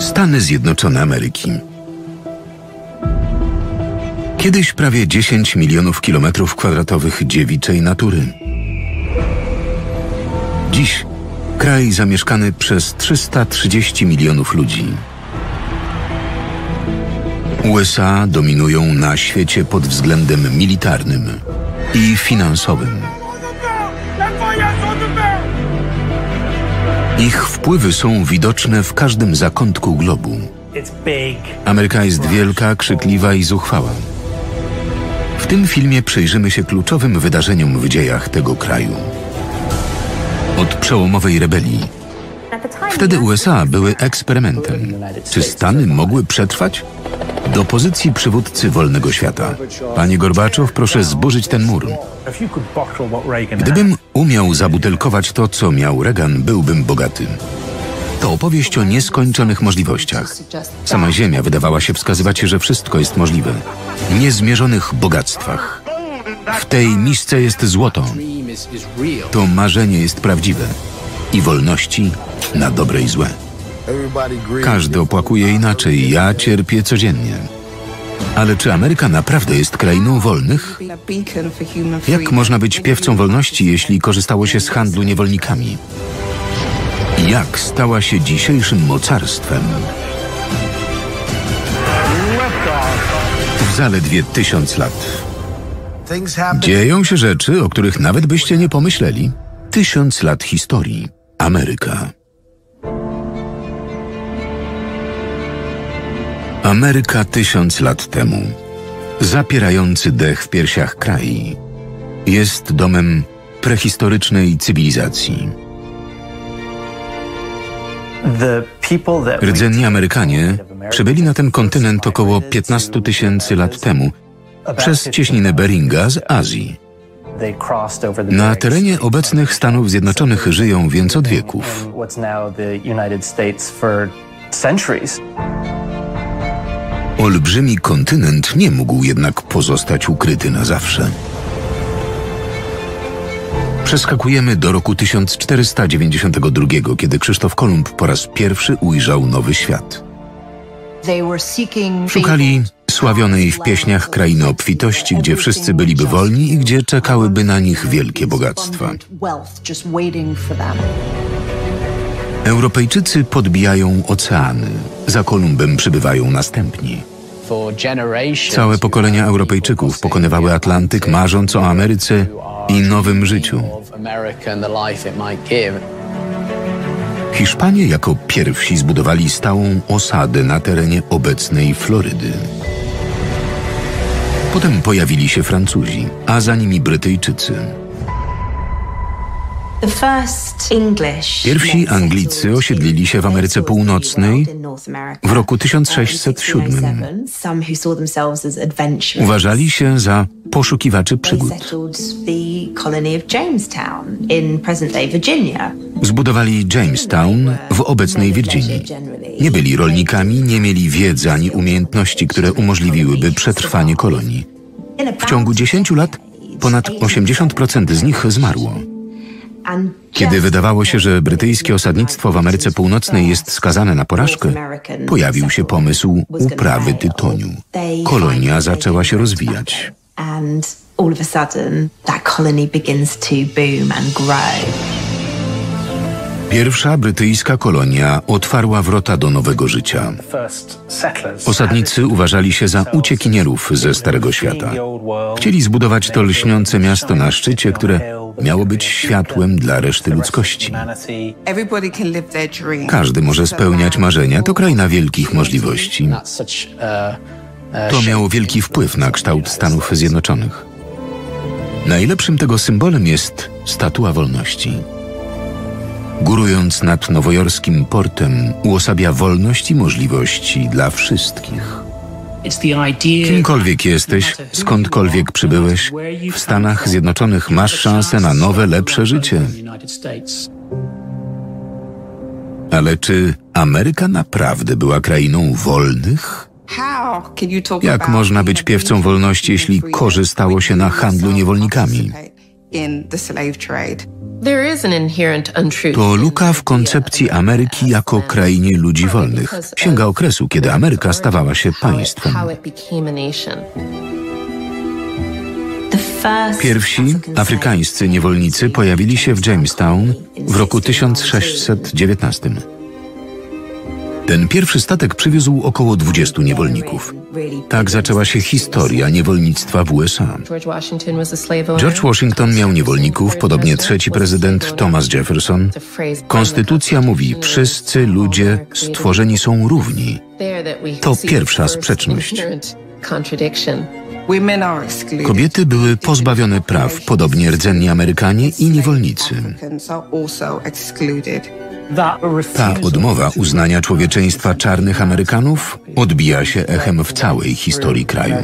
Stany Zjednoczone Ameryki. Kiedyś prawie 10 milionów kilometrów kwadratowych dziewiczej natury. Dziś kraj zamieszkany przez 330 milionów ludzi. USA dominują na świecie pod względem militarnym i finansowym. Ich wpływy są widoczne w każdym zakątku globu. Ameryka jest wielka, krzykliwa i zuchwała. W tym filmie przyjrzymy się kluczowym wydarzeniom w dziejach tego kraju. Od przełomowej rebelii. Wtedy USA były eksperymentem. Czy Stany mogły przetrwać? Do pozycji przywódcy wolnego świata. Panie Gorbaczow, proszę zburzyć ten mur. Gdybym umiał zabutelkować to, co miał Reagan, byłbym bogaty. To opowieść o nieskończonych możliwościach. Sama Ziemia wydawała się wskazywać, że wszystko jest możliwe. Niezmierzonych bogactwach. W tej misce jest złoto. To marzenie jest prawdziwe. I wolności na dobre i złe. Każdy opłakuje inaczej, ja cierpię codziennie. Ale czy Ameryka naprawdę jest krainą wolnych? Jak można być piewcą wolności, jeśli korzystało się z handlu niewolnikami? Jak stała się dzisiejszym mocarstwem? W zaledwie 1000 lat. Dzieją się rzeczy, o których nawet byście nie pomyśleli. 1000 lat historii. Ameryka. Ameryka 1000 lat temu. Zapierający dech w piersiach kraj. Jest domem prehistorycznej cywilizacji. Rdzenni Amerykanie przybyli na ten kontynent około 15 000 lat temu przez cieśninę Beringa z Azji. Na terenie obecnych Stanów Zjednoczonych żyją więc od wieków. Olbrzymi kontynent nie mógł jednak pozostać ukryty na zawsze. Przeskakujemy do roku 1492, kiedy Krzysztof Kolumb po raz pierwszy ujrzał Nowy Świat. Szukali sławionej w pieśniach krainy obfitości, gdzie wszyscy byliby wolni i gdzie czekałyby na nich wielkie bogactwa. Europejczycy podbijają oceany, za Kolumbem przybywają następni. Całe pokolenia Europejczyków pokonywały Atlantyk, marząc o Ameryce i nowym życiu. Hiszpanie jako pierwsi zbudowali stałą osadę na terenie obecnej Florydy. Potem pojawili się Francuzi, a za nimi Brytyjczycy. Pierwsi Anglicy osiedlili się w Ameryce Północnej w roku 1607. Uważali się za poszukiwaczy przygód. Zbudowali Jamestown w obecnej Wirginii. Nie byli rolnikami, nie mieli wiedzy ani umiejętności, które umożliwiłyby przetrwanie kolonii. W ciągu 10 lat ponad 80% z nich zmarło. Kiedy wydawało się, że brytyjskie osadnictwo w Ameryce Północnej jest skazane na porażkę, pojawił się pomysł uprawy tytoniu. Kolonia zaczęła się rozwijać. Pierwsza brytyjska kolonia otwarła wrota do nowego życia. Osadnicy uważali się za uciekinierów ze Starego Świata. Chcieli zbudować to lśniące miasto na szczycie, które miało być światłem dla reszty ludzkości. Każdy może spełniać marzenia, to kraina wielkich możliwości. To miało wielki wpływ na kształt Stanów Zjednoczonych. Najlepszym tego symbolem jest Statua Wolności. Górując nad nowojorskim portem, uosabia wolność i możliwości dla wszystkich. Kimkolwiek jesteś, skądkolwiek przybyłeś, w Stanach Zjednoczonych masz szansę na nowe, lepsze życie. Ale czy Ameryka naprawdę była krainą wolnych? Jak można być piewcą wolności, jeśli korzystało się na handlu niewolnikami? To luka w koncepcji Ameryki jako krainie ludzi wolnych. Sięga okresu, kiedy Ameryka stawała się państwem. Pierwsi afrykańscy niewolnicy pojawili się w Jamestown w roku 1619. Ten pierwszy statek przywiózł około 20 niewolników. Tak zaczęła się historia niewolnictwa w USA. George Washington miał niewolników, podobnie trzeci prezydent Thomas Jefferson. Konstytucja mówi, wszyscy ludzie stworzeni są równi. To pierwsza sprzeczność. Kobiety były pozbawione praw, podobnie rdzenni Amerykanie i niewolnicy. Ta odmowa uznania człowieczeństwa czarnych Amerykanów odbija się echem w całej historii kraju.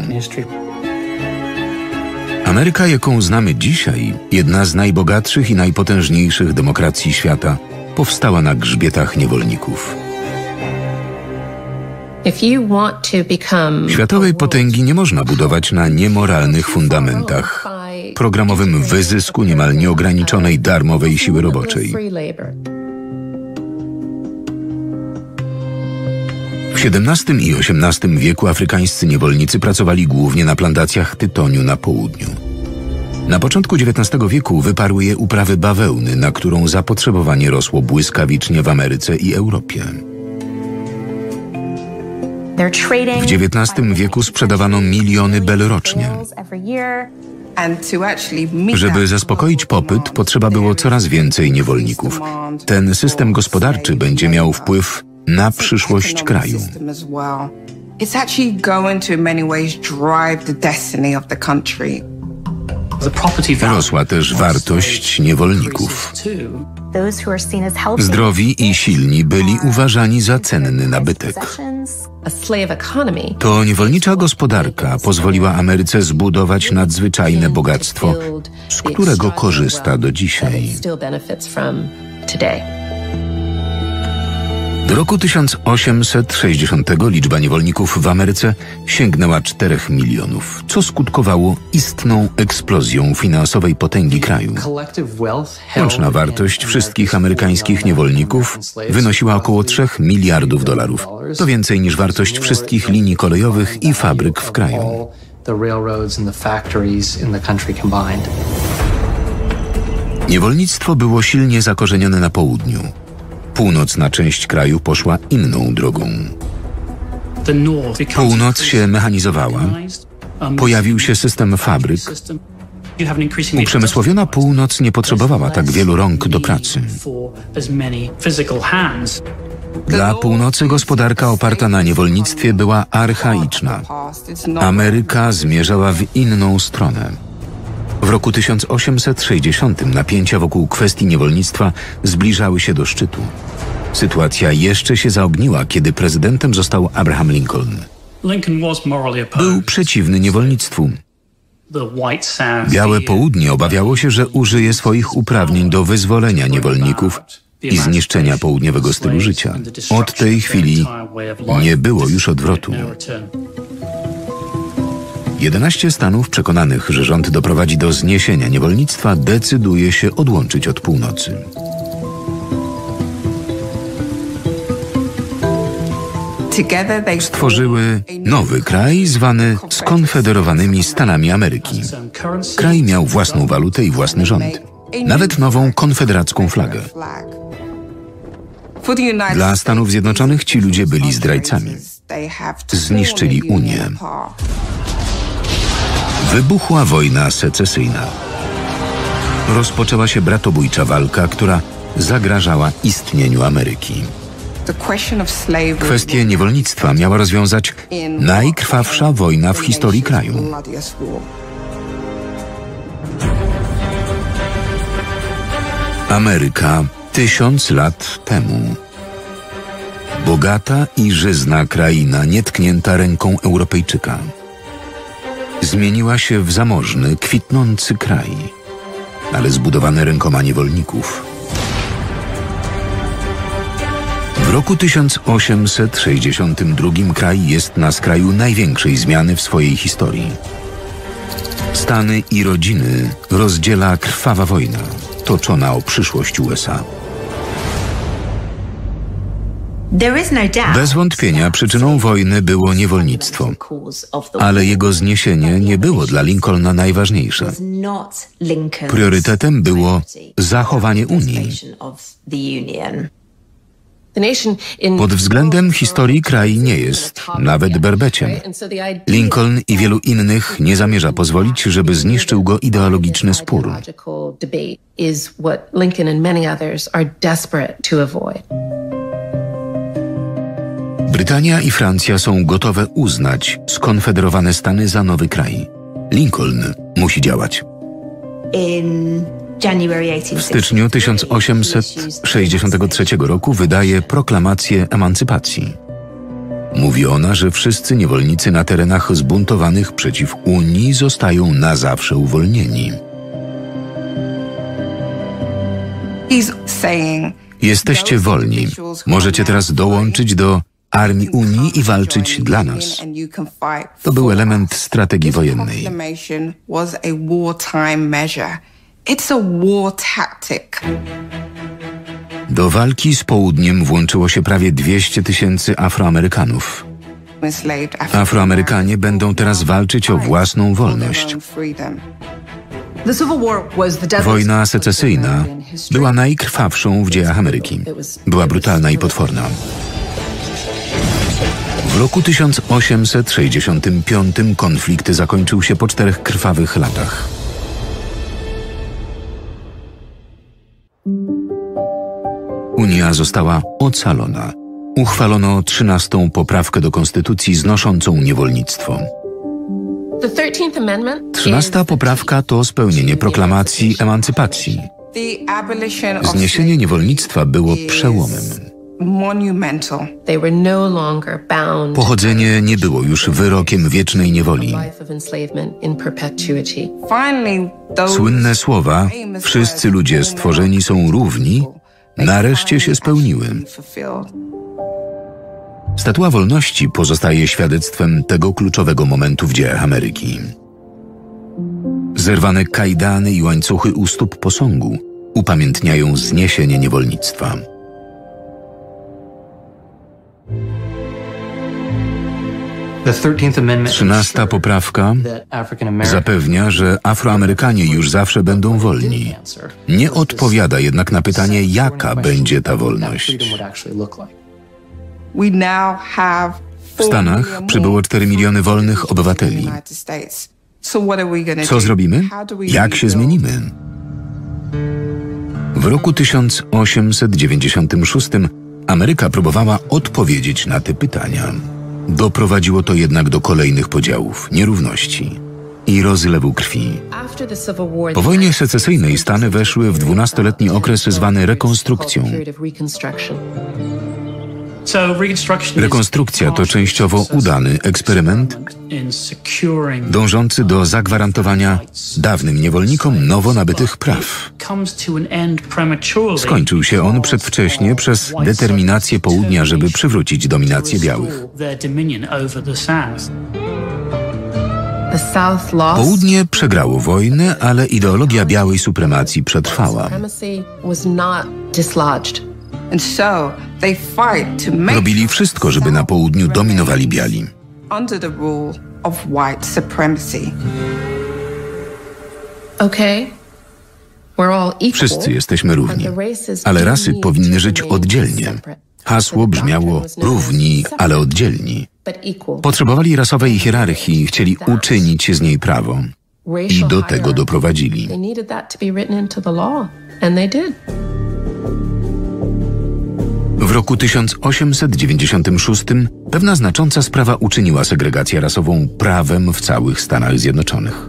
Ameryka, jaką znamy dzisiaj, jedna z najbogatszych i najpotężniejszych demokracji świata, powstała na grzbietach niewolników. Światowej potęgi nie można budować na niemoralnych fundamentach, programowym wyzysku niemal nieograniczonej darmowej siły roboczej. W XVII i XVIII wieku afrykańscy niewolnicy pracowali głównie na plantacjach tytoniu na południu. Na początku XIX wieku wyparły je uprawy bawełny, na którą zapotrzebowanie rosło błyskawicznie w Ameryce i Europie. W XIX wieku sprzedawano miliony bel rocznie. Żeby zaspokoić popyt, potrzeba było coraz więcej niewolników. Ten system gospodarczy będzie miał wpływ na przyszłość kraju. Rosła też wartość niewolników. Zdrowi i silni byli uważani za cenny nabytek. To niewolnicza gospodarka pozwoliła Ameryce zbudować nadzwyczajne bogactwo, z którego korzysta do dzisiaj. Do roku 1860 liczba niewolników w Ameryce sięgnęła 4 milionów, co skutkowało istną eksplozją finansowej potęgi kraju. Łączna wartość wszystkich amerykańskich niewolników wynosiła około 3 miliardów dolarów. To więcej niż wartość wszystkich linii kolejowych i fabryk w kraju. Niewolnictwo było silnie zakorzenione na południu. Północna część kraju poszła inną drogą. Północ się mechanizowała, pojawił się system fabryk. Uprzemysłowiona północ nie potrzebowała tak wielu rąk do pracy. Dla północy gospodarka oparta na niewolnictwie była archaiczna. Ameryka zmierzała w inną stronę. W roku 1860 napięcia wokół kwestii niewolnictwa zbliżały się do szczytu. Sytuacja jeszcze się zaogniła, kiedy prezydentem został Abraham Lincoln. Był przeciwny niewolnictwu. Białe Południe obawiało się, że użyje swoich uprawnień do wyzwolenia niewolników i zniszczenia południowego stylu życia. Od tej chwili nie było już odwrotu. 11 stanów przekonanych, że rząd doprowadzi do zniesienia niewolnictwa, decyduje się odłączyć od północy. Stworzyły nowy kraj zwany Skonfederowanymi Stanami Ameryki. Kraj miał własną walutę i własny rząd, nawet nową konfederacką flagę. Dla Stanów Zjednoczonych ci ludzie byli zdrajcami. Zniszczyli Unię. Wybuchła wojna secesyjna. Rozpoczęła się bratobójcza walka, która zagrażała istnieniu Ameryki. Kwestię niewolnictwa miała rozwiązać najkrwawsza wojna w historii kraju. Ameryka 1000 lat temu. Bogata i żyzna kraina, nietknięta ręką Europejczyka, zmieniła się w zamożny, kwitnący kraj, ale zbudowany rękoma niewolników. W roku 1862 kraj jest na skraju największej zmiany w swojej historii. Stany i rodziny rozdziela krwawa wojna. toczona o przyszłość USA. Bez wątpienia przyczyną wojny było niewolnictwo, ale jego zniesienie nie było dla Lincolna najważniejsze. Priorytetem było zachowanie Unii. Pod względem historii kraj nie jest nawet berbeciem. Lincoln i wielu innych nie zamierza pozwolić, żeby zniszczył go ideologiczny spór. Brytania i Francja są gotowe uznać skonfederowane Stany za nowy kraj. Lincoln musi działać. W styczniu 1863 roku wydaje proklamację emancypacji. Mówi ona, że wszyscy niewolnicy na terenach zbuntowanych przeciw Unii zostają na zawsze uwolnieni. Jesteście wolni. Możecie teraz dołączyć do Armii Unii i walczyć dla nas. To był element strategii wojennej. Do walki z południem włączyło się prawie 200 tysięcy Afroamerykanów. Afroamerykanie będą teraz walczyć o własną wolność. Wojna secesyjna była najkrwawszą w dziejach Ameryki. Była brutalna i potworna. W roku 1865 konflikt zakończył się po 4 krwawych latach. Unia została ocalona. Uchwalono 13. poprawkę do konstytucji znoszącą niewolnictwo. 13. poprawka to spełnienie proklamacji emancypacji. Zniesienie niewolnictwa było przełomem. Pochodzenie nie było już wyrokiem wiecznej niewoli. Słynne słowa „Wszyscy ludzie stworzeni są równi” nareszcie się spełniły. Statua Wolności pozostaje świadectwem tego kluczowego momentu w dziejach Ameryki. Zerwane kajdany i łańcuchy u stóp posągu upamiętniają zniesienie niewolnictwa. Trzynasta poprawka zapewnia, że Afroamerykanie już zawsze będą wolni. Nie odpowiada jednak na pytanie, jaka będzie ta wolność. W Stanach przybyło 4 miliony wolnych obywateli. Co zrobimy? Jak się zmienimy? W roku 1896 Ameryka próbowała odpowiedzieć na te pytania. Doprowadziło to jednak do kolejnych podziałów, nierówności i rozlewu krwi. Po wojnie secesyjnej Stany weszły w 12-letni okres zwany rekonstrukcją. Rekonstrukcja to częściowo udany eksperyment dążący do zagwarantowania dawnym niewolnikom nowo nabytych praw. Skończył się on przedwcześnie przez determinację południa, żeby przywrócić dominację białych. Południe przegrało wojnę, ale ideologia białej supremacji przetrwała. Robili wszystko, żeby na południu dominowali biali. Wszyscy jesteśmy równi, ale rasy powinny żyć oddzielnie. Hasło brzmiało „równi, ale oddzielni”. Potrzebowali rasowej hierarchii, chcieli uczynić z niej prawo. I do tego doprowadzili. W roku 1896 pewna znacząca sprawa uczyniła segregację rasową prawem w całych Stanach Zjednoczonych.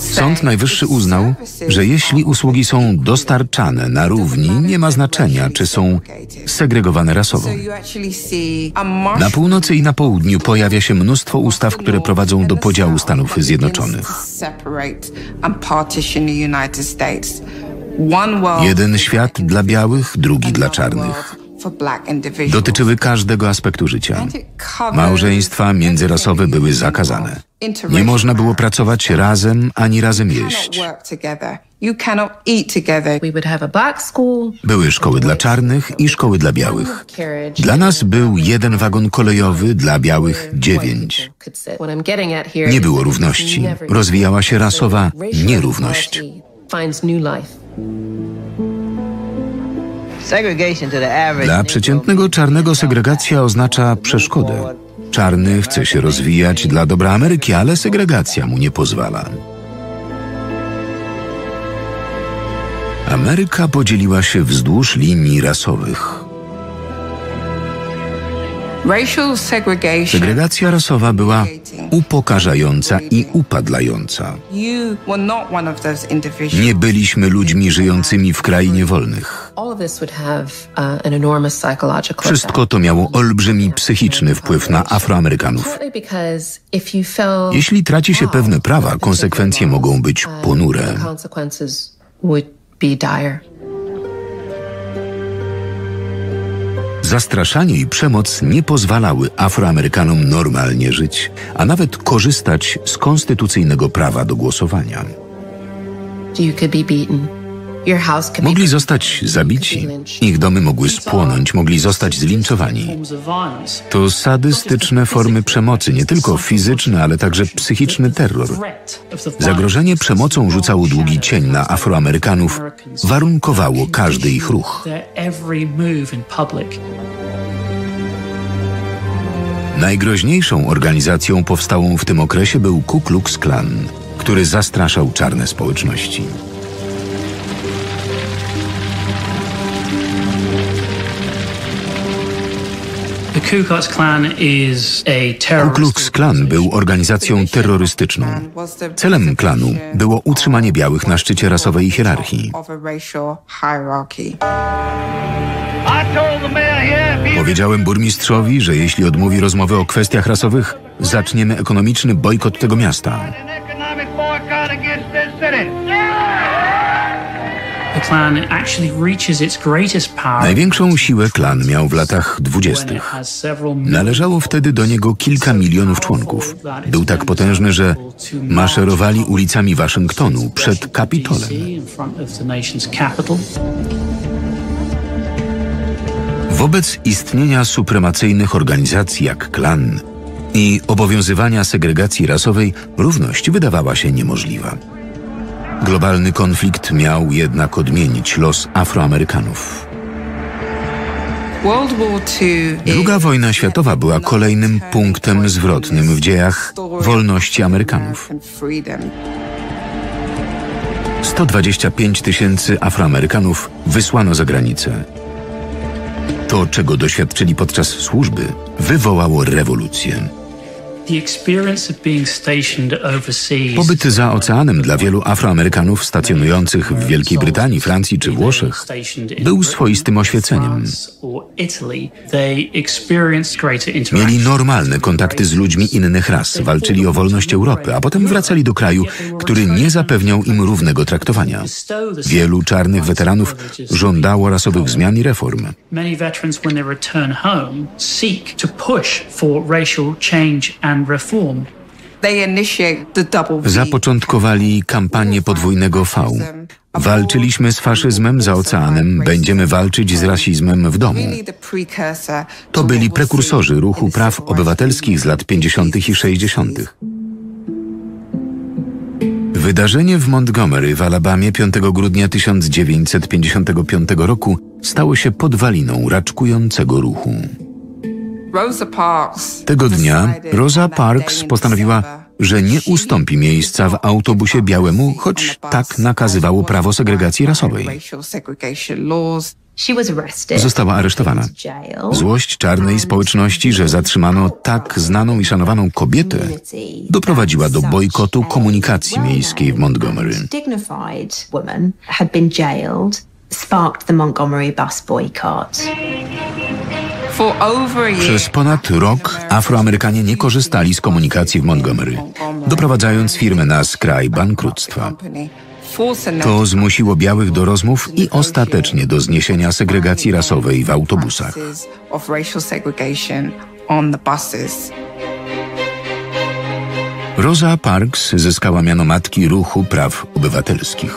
Sąd Najwyższy uznał, że jeśli usługi są dostarczane na równi, nie ma znaczenia, czy są segregowane rasowo. Na północy i na południu pojawia się mnóstwo ustaw, które prowadzą do podziału Stanów Zjednoczonych. Jeden świat dla białych, drugi dla czarnych. dotyczyły każdego aspektu życia. Małżeństwa międzyrasowe były zakazane. Nie można było pracować razem, ani razem jeść. Były szkoły dla czarnych i szkoły dla białych. Dla nas był jeden wagon kolejowy, dla białych 9. Nie było równości. Rozwijała się rasowa nierówność. Dla przeciętnego czarnego segregacja oznacza przeszkodę. Czarny chce się rozwijać dla dobra Ameryki, ale segregacja mu nie pozwala. Ameryka podzieliła się wzdłuż linii rasowych. Segregacja rasowa była upokarzająca i upadlająca. Nie byliśmy ludźmi żyjącymi w krainie wolnych. Wszystko to miało olbrzymi psychiczny wpływ na Afroamerykanów. Jeśli traci się pewne prawa, konsekwencje mogą być ponure. Zastraszanie i przemoc nie pozwalały Afroamerykanom normalnie żyć, a nawet korzystać z konstytucyjnego prawa do głosowania. Mogli zostać zabici, ich domy mogły spłonąć, mogli zostać zlinczowani. To sadystyczne formy przemocy, nie tylko fizyczny, ale także psychiczny terror. Zagrożenie przemocą rzucało długi cień na Afroamerykanów, warunkowało każdy ich ruch. Najgroźniejszą organizacją powstałą w tym okresie był Ku Klux Klan, który zastraszał czarne społeczności. Ku Klux Klan był organizacją terrorystyczną. Celem klanu było utrzymanie białych na szczycie rasowej hierarchii. Powiedziałem burmistrzowi, że jeśli odmówi rozmowy o kwestiach rasowych, zaczniemy ekonomiczny bojkot tego miasta. Największą siłę klan miał w latach 20. Należało wtedy do niego kilka milionów członków. Był tak potężny, że maszerowali ulicami Waszyngtonu przed Kapitolem. Wobec istnienia supremacyjnych organizacji jak klan i obowiązywania segregacji rasowej, równość wydawała się niemożliwa. Globalny konflikt miał jednak odmienić los Afroamerykanów. II wojna światowa była kolejnym punktem zwrotnym w dziejach wolności Amerykanów. 125 tysięcy Afroamerykanów wysłano za granicę. To, czego doświadczyli podczas służby, wywołało rewolucję. Pobyt za oceanem dla wielu Afroamerykanów stacjonujących w Wielkiej Brytanii, Francji czy Włoszech był swoistym oświeceniem. Mieli normalne kontakty z ludźmi innych ras, walczyli o wolność Europy, a potem wracali do kraju, który nie zapewniał im równego traktowania. Wielu czarnych weteranów żądało rasowych zmian i reform. Zapoczątkowali kampanię podwójnego V. Walczyliśmy z faszyzmem za oceanem, będziemy walczyć z rasizmem w domu. To byli prekursorzy ruchu praw obywatelskich z lat 50. i 60. Wydarzenie w Montgomery w Alabamie 5 grudnia 1955 roku stało się podwaliną raczkującego ruchu. Tego dnia Rosa Parks postanowiła, że nie ustąpi miejsca w autobusie białemu, choć tak nakazywało prawo segregacji rasowej. Została aresztowana. Złość czarnej społeczności, że zatrzymano tak znaną i szanowaną kobietę, doprowadziła do bojkotu komunikacji miejskiej w Montgomery. Przez ponad rok Afroamerykanie nie korzystali z komunikacji w Montgomery, doprowadzając firmę na skraj bankructwa. To zmusiło białych do rozmów i ostatecznie do zniesienia segregacji rasowej w autobusach. Rosa Parks zyskała miano matki ruchu praw obywatelskich.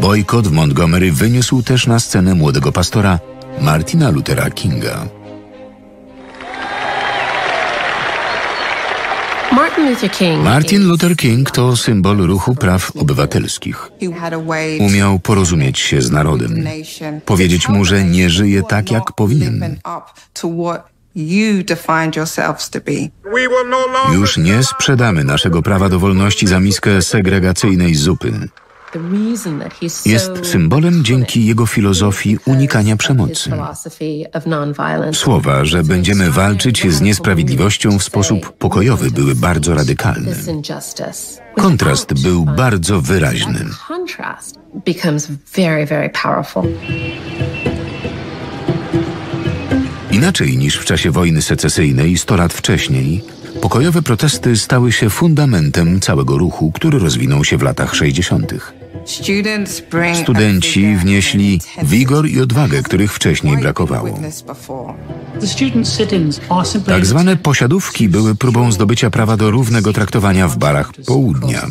Bojkot w Montgomery wyniósł też na scenę młodego pastora Martina Luthera Kinga. Martin Luther King to symbol ruchu praw obywatelskich. Umiał porozumieć się z narodem, powiedzieć mu, że nie żyje tak, jak powinien. Już nie sprzedamy naszego prawa do wolności za miskę segregacyjnej zupy. Jest symbolem dzięki jego filozofii unikania przemocy. Słowa, że będziemy walczyć z niesprawiedliwością w sposób pokojowy, były bardzo radykalne. Kontrast był bardzo wyraźny. Inaczej niż w czasie wojny secesyjnej 100 lat wcześniej, pokojowe protesty stały się fundamentem całego ruchu, który rozwinął się w latach 60. Studenci wnieśli wigor i odwagę, których wcześniej brakowało. Tak zwane posiadówki były próbą zdobycia prawa do równego traktowania w barach południa.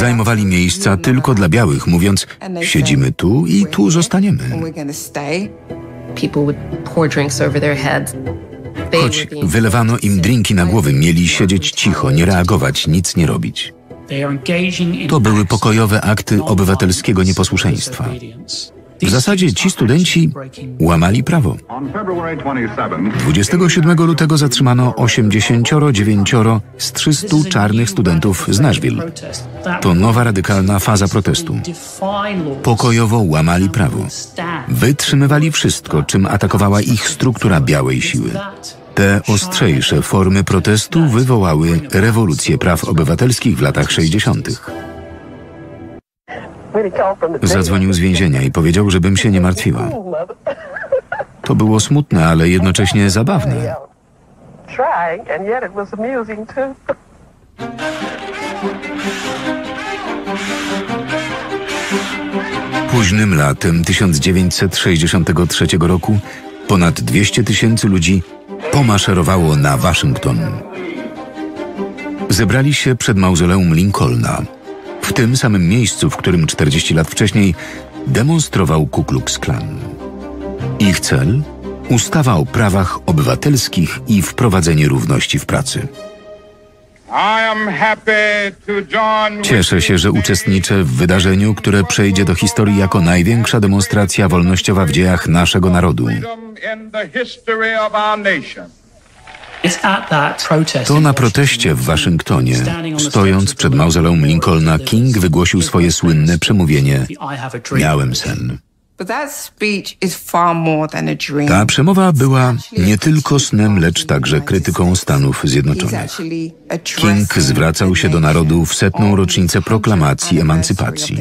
Zajmowali miejsca tylko dla białych, mówiąc, siedzimy tu i tu zostaniemy. Choć wylewano im drinki na głowy, mieli siedzieć cicho, nie reagować, nic nie robić. To były pokojowe akty obywatelskiego nieposłuszeństwa. W zasadzie ci studenci łamali prawo. 27 lutego zatrzymano 89 z 300 czarnych studentów z Nashville. To nowa radykalna faza protestu. Pokojowo łamali prawo. Wytrzymywali wszystko, czym atakowała ich struktura białej siły. Te ostrzejsze formy protestu wywołały rewolucję praw obywatelskich w latach 60. Zadzwonił z więzienia i powiedział, żebym się nie martwiła. To było smutne, ale jednocześnie zabawne. Późnym latem 1963 roku ponad 200 tysięcy ludzi pomaszerowało na Waszyngton. Zebrali się przed Mauzoleum Lincolna, w tym samym miejscu, w którym 40 lat wcześniej demonstrował Ku Klux Klan. Ich cel? Ustawa o prawach obywatelskich i wprowadzenie równości w pracy. Cieszę się, że uczestniczę w wydarzeniu, które przejdzie do historii jako największa demonstracja wolnościowa w dziejach naszego narodu. To na proteście w Waszyngtonie, stojąc przed Mauzoleum Lincolna, King wygłosił swoje słynne przemówienie „Miałem sen”. Ta przemowa była nie tylko snem, lecz także krytyką Stanów Zjednoczonych. King zwracał się do narodu w 100. rocznicę proklamacji emancypacji.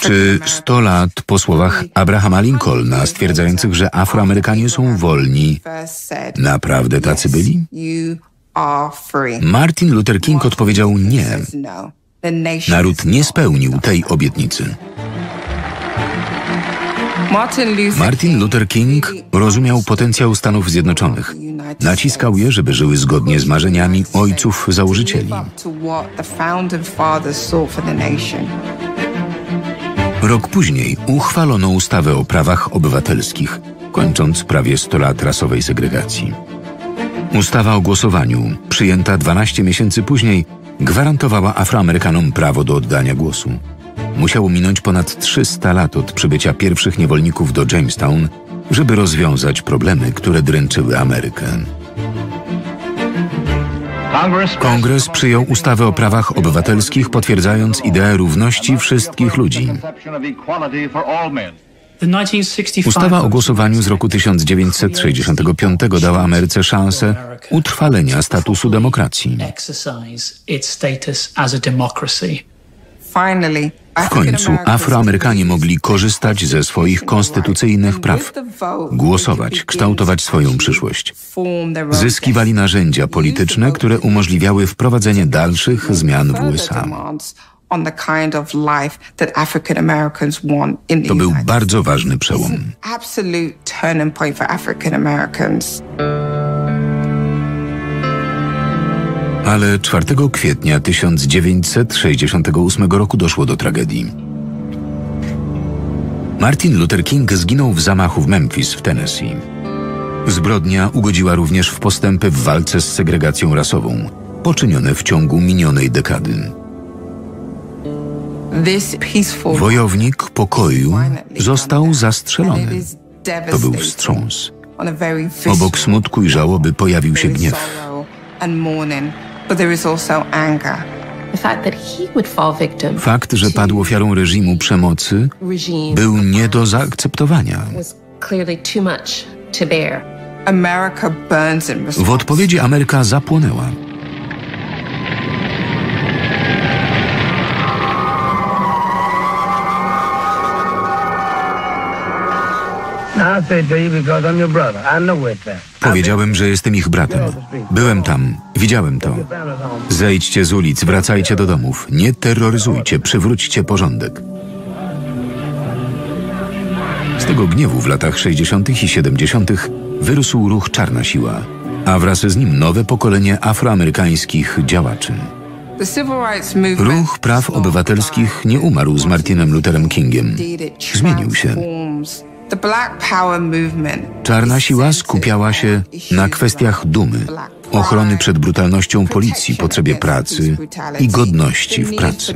Czy 100 lat po słowach Abrahama Lincolna stwierdzających, że Afroamerykanie są wolni, naprawdę tacy byli? Martin Luther King odpowiedział nie. Naród nie spełnił tej obietnicy. Martin Luther King rozumiał potencjał Stanów Zjednoczonych. Naciskał je, żeby żyły zgodnie z marzeniami ojców założycieli. Rok później uchwalono ustawę o prawach obywatelskich, kończąc prawie 100 lat rasowej segregacji. Ustawa o głosowaniu, przyjęta 12 miesięcy później, gwarantowała Afroamerykanom prawo do oddania głosu. Musiało minąć ponad 300 lat od przybycia pierwszych niewolników do Jamestown, żeby rozwiązać problemy, które dręczyły Amerykę. Kongres przyjął ustawę o prawach obywatelskich, potwierdzając ideę równości wszystkich ludzi. Ustawa o głosowaniu z roku 1965 dała Ameryce szansę utrwalenia statusu demokracji. W końcu Afroamerykanie mogli korzystać ze swoich konstytucyjnych praw, głosować, kształtować swoją przyszłość. Zyskiwali narzędzia polityczne, które umożliwiały wprowadzenie dalszych zmian w USA. To był bardzo ważny przełom. Ale 4 kwietnia 1968 roku doszło do tragedii. Martin Luther King zginął w zamachu w Memphis w Tennessee. Zbrodnia ugodziła również w postępy w walce z segregacją rasową, poczynione w ciągu minionej dekady. Wojownik pokoju został zastrzelony. To był wstrząs. Obok smutku i żałoby pojawił się gniew. Fakt, że padł ofiarą reżimu przemocy, był nie do zaakceptowania. W odpowiedzi Ameryka zapłonęła. Powiedziałem, że jestem ich bratem. Byłem tam, widziałem to. Zejdźcie z ulic, wracajcie do domów. Nie terroryzujcie, przywróćcie porządek. Z tego gniewu w latach 60. i 70. wyrósł ruch Czarna Siła, a wraz z nim nowe pokolenie afroamerykańskich działaczy. Ruch praw obywatelskich nie umarł z Martinem Lutherem Kingiem. Zmienił się. Czarna siła skupiała się na kwestiach dumy, ochrony przed brutalnością policji, potrzebie pracy i godności w pracy.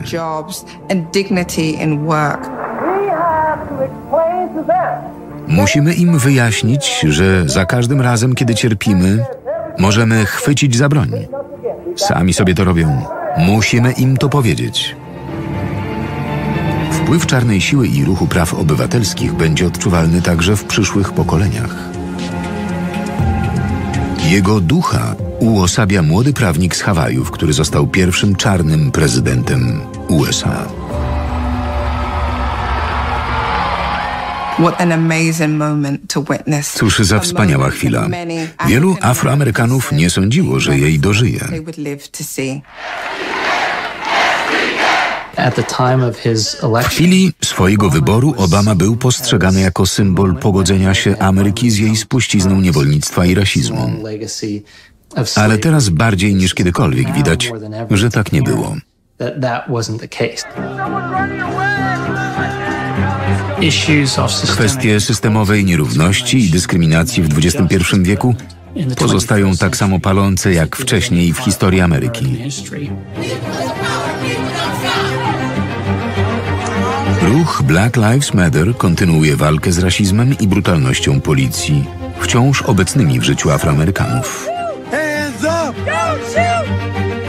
Musimy im wyjaśnić, że za każdym razem, kiedy cierpimy, możemy chwycić za broń. Sami sobie to robią. Musimy im to powiedzieć. Wpływ czarnej siły i ruchu praw obywatelskich będzie odczuwalny także w przyszłych pokoleniach. Jego ducha uosabia młody prawnik z Hawajów, który został pierwszym czarnym prezydentem USA. Cóż za wspaniała chwila. Wielu Afroamerykanów nie sądziło, że jej dożyje. W chwili swojego wyboru Obama był postrzegany jako symbol pogodzenia się Ameryki z jej spuścizną niewolnictwa i rasizmu. Ale teraz bardziej niż kiedykolwiek widać, że tak nie było. Kwestie systemowej nierówności i dyskryminacji w XXI wieku pozostają tak samo palące jak wcześniej w historii Ameryki. Ruch Black Lives Matter kontynuuje walkę z rasizmem i brutalnością policji, wciąż obecnymi w życiu Afroamerykanów.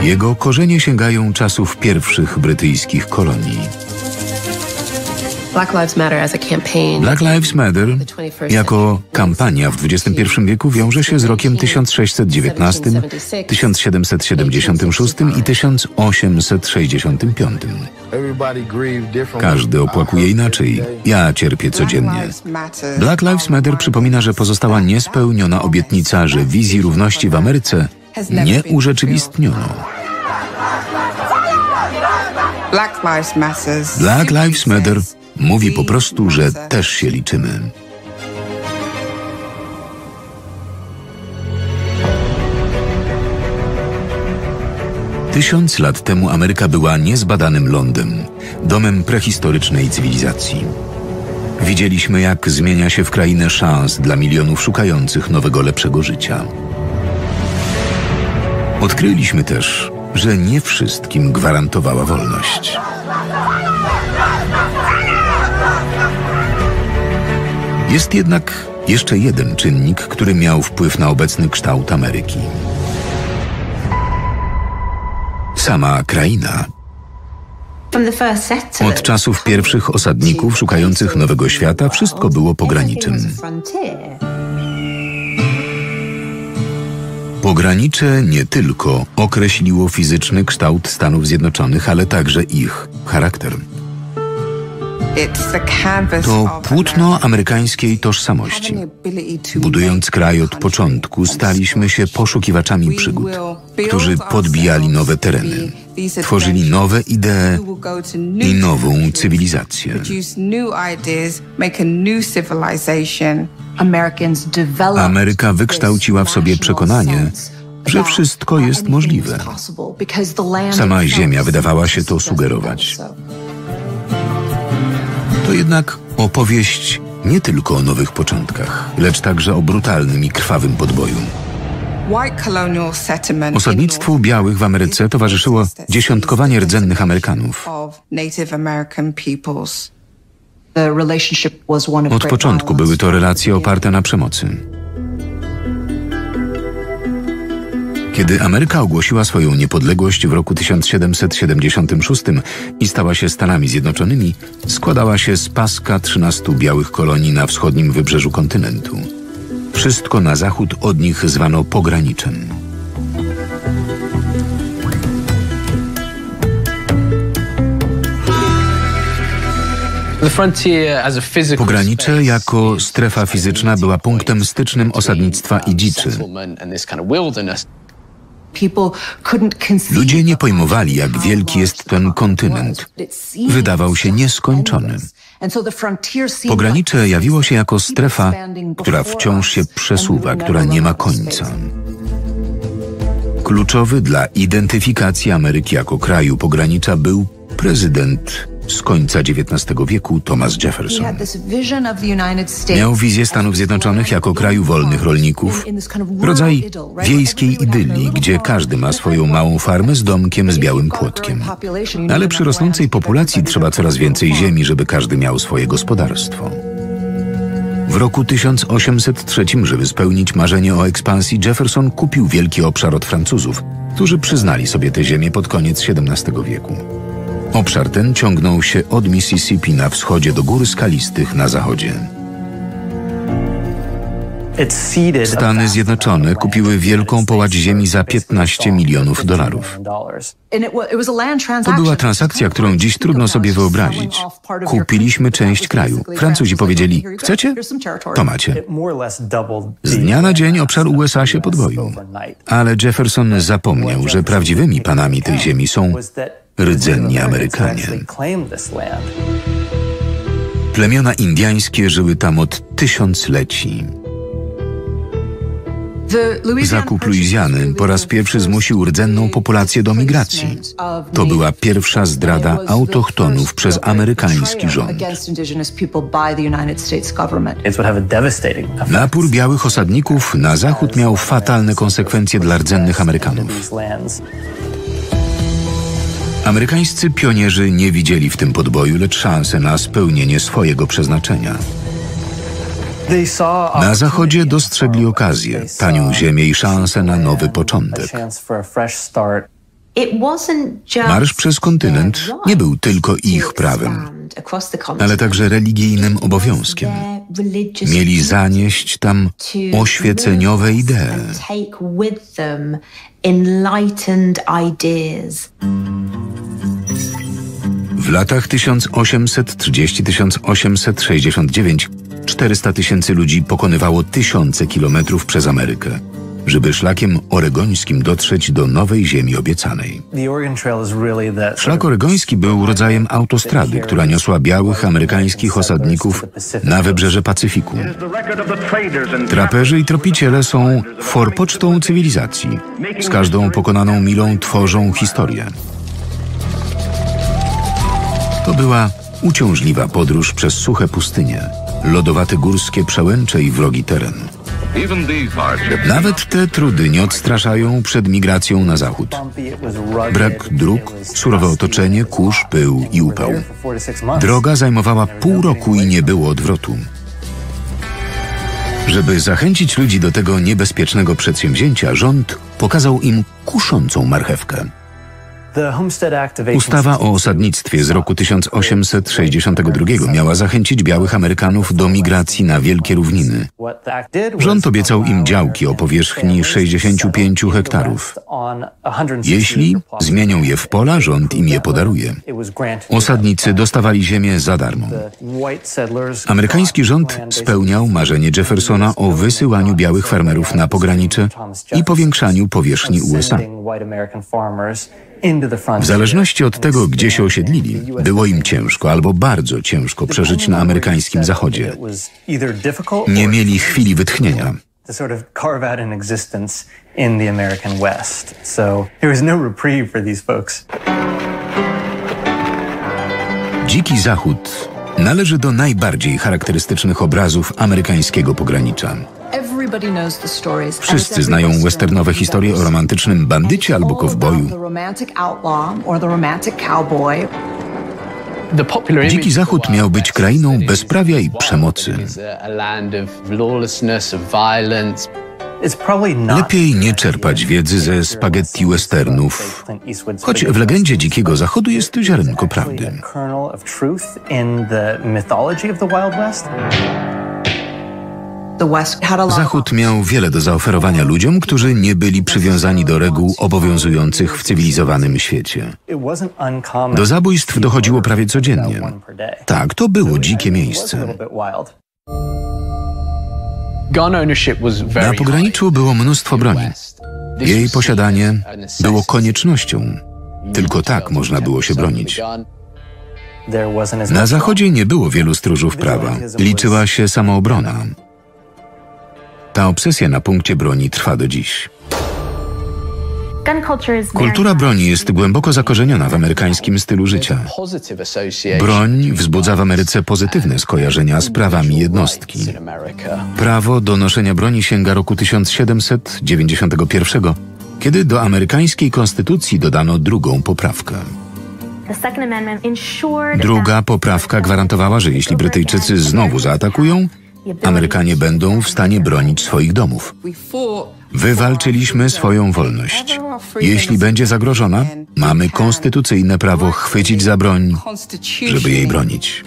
Jego korzenie sięgają czasów pierwszych brytyjskich kolonii. Black Lives Matter jako kampania w XXI wieku wiąże się z rokiem 1619, 1776 i 1865. Każdy opłakuje inaczej. Ja cierpię codziennie. Black Lives Matter przypomina, że pozostała niespełniona obietnica, że wizji równości w Ameryce nie urzeczywistniono. Black Lives Matter mówi po prostu, że też się liczymy. Tysiąc lat temu Ameryka była niezbadanym lądem, domem prehistorycznej cywilizacji. Widzieliśmy, jak zmienia się w krainę szans dla milionów szukających nowego, lepszego życia. Odkryliśmy też, że nie wszystkim gwarantowała wolność. Jest jednak jeszcze jeden czynnik, który miał wpływ na obecny kształt Ameryki. Sama kraina. Od czasów pierwszych osadników szukających nowego świata wszystko było pograniczem. Pogranicze nie tylko określiło fizyczny kształt Stanów Zjednoczonych, ale także ich charakter. To płótno amerykańskiej tożsamości. Budując kraj od początku, staliśmy się poszukiwaczami przygód, którzy podbijali nowe tereny, tworzyli nowe idee i nową cywilizację. Ameryka wykształciła w sobie przekonanie, że wszystko jest możliwe. Sama ziemia wydawała się to sugerować. To jednak opowieść nie tylko o nowych początkach, lecz także o brutalnym i krwawym podboju. Osadnictwu białych w Ameryce towarzyszyło dziesiątkowanie rdzennych Amerykanów. Od początku były to relacje oparte na przemocy. Kiedy Ameryka ogłosiła swoją niepodległość w roku 1776 i stała się Stanami Zjednoczonymi, składała się z paska 13 białych kolonii na wschodnim wybrzeżu kontynentu. Wszystko na zachód od nich zwano pograniczem. Pogranicze jako strefa fizyczna była punktem stycznym osadnictwa i dziczy. Ludzie nie pojmowali, jak wielki jest ten kontynent. Wydawał się nieskończony. Pogranicze jawiło się jako strefa, która wciąż się przesuwa, która nie ma końca. Kluczowy dla identyfikacji Ameryki jako kraju pogranicza był prezydent z końca XIX wieku Thomas Jefferson. Miał wizję Stanów Zjednoczonych jako kraju wolnych rolników, rodzaj wiejskiej idylii, gdzie każdy ma swoją małą farmę z domkiem z białym płotkiem. Ale przy rosnącej populacji trzeba coraz więcej ziemi, żeby każdy miał swoje gospodarstwo. W roku 1803, żeby spełnić marzenie o ekspansji, Jefferson kupił wielki obszar od Francuzów, którzy przyznali sobie tę ziemię pod koniec XVII wieku. Obszar ten ciągnął się od Mississippi na wschodzie do gór skalistych na zachodzie. Stany Zjednoczone kupiły wielką połać ziemi za $15 milionów. To była transakcja, którą dziś trudno sobie wyobrazić. Kupiliśmy część kraju. Francuzi powiedzieli, chcecie? To macie. Z dnia na dzień obszar USA się podwoił. Ale Jefferson zapomniał, że prawdziwymi panami tej ziemi są rdzenni Amerykanie. Plemiona indiańskie żyły tam od tysiącleci. Zakup Luizjany po raz pierwszy zmusił rdzenną populację do migracji. To była pierwsza zdrada autochtonów przez amerykański rząd. Napór białych osadników na zachód miał fatalne konsekwencje dla rdzennych Amerykanów. Amerykańscy pionierzy nie widzieli w tym podboju, lecz szansę na spełnienie swojego przeznaczenia. Na zachodzie dostrzegli okazję, tanią ziemię i szansę na nowy początek. Marsz przez kontynent nie był tylko ich prawem, ale także religijnym obowiązkiem. Mieli zanieść tam oświeceniowe idee. W latach 1830-1869 400 000 ludzi pokonywało tysiące kilometrów przez Amerykę, żeby szlakiem oregońskim dotrzeć do nowej ziemi obiecanej. Szlak oregoński był rodzajem autostrady, która niosła białych amerykańskich osadników na wybrzeże Pacyfiku. Traperzy i tropiciele są forpocztą cywilizacji. Z każdą pokonaną milą tworzą historię. To była uciążliwa podróż przez suche pustynie, lodowate górskie przełęcze i wrogi teren. Nawet te trudy nie odstraszają przed migracją na zachód. Brak dróg, surowe otoczenie, kurz, pył i upał. Droga zajmowała pół roku i nie było odwrotu. Żeby zachęcić ludzi do tego niebezpiecznego przedsięwzięcia, rząd pokazał im kuszącą marchewkę. Ustawa o osadnictwie z roku 1862 miała zachęcić białych Amerykanów do migracji na wielkie równiny. Rząd obiecał im działki o powierzchni 65 hektarów. Jeśli zmienią je w pola, rząd im je podaruje. Osadnicy dostawali ziemię za darmo. Amerykański rząd spełniał marzenie Jeffersona o wysyłaniu białych farmerów na pogranicze i powiększaniu powierzchni USA. W zależności od tego, gdzie się osiedlili, było im ciężko albo bardzo ciężko przeżyć na amerykańskim zachodzie. Nie mieli chwili wytchnienia. Dziki Zachód należy do najbardziej charakterystycznych obrazów amerykańskiego pogranicza. Wszyscy znają westernowe historie o romantycznym bandycie albo kowboju. Dziki Zachód miał być krainą bezprawia i przemocy. Lepiej nie czerpać wiedzy ze spaghetti westernów, choć w legendzie Dzikiego Zachodu jest ziarenko prawdy. Zachód miał wiele do zaoferowania ludziom, którzy nie byli przywiązani do reguł obowiązujących w cywilizowanym świecie. Do zabójstw dochodziło prawie codziennie. Tak, to było dzikie miejsce. Na pograniczu było mnóstwo broni. Jej posiadanie było koniecznością. Tylko tak można było się bronić. Na zachodzie nie było wielu stróżów prawa. Liczyła się samoobrona. Ta obsesja na punkcie broni trwa do dziś. Kultura broni jest głęboko zakorzeniona w amerykańskim stylu życia. Broń wzbudza w Ameryce pozytywne skojarzenia z prawami jednostki. Prawo do noszenia broni sięga roku 1791, kiedy do amerykańskiej konstytucji dodano drugą poprawkę. Druga poprawka gwarantowała, że jeśli Brytyjczycy znowu zaatakują, Amerykanie będą w stanie bronić swoich domów. Wywalczyliśmy swoją wolność. Jeśli będzie zagrożona, mamy konstytucyjne prawo chwycić za broń, żeby jej bronić.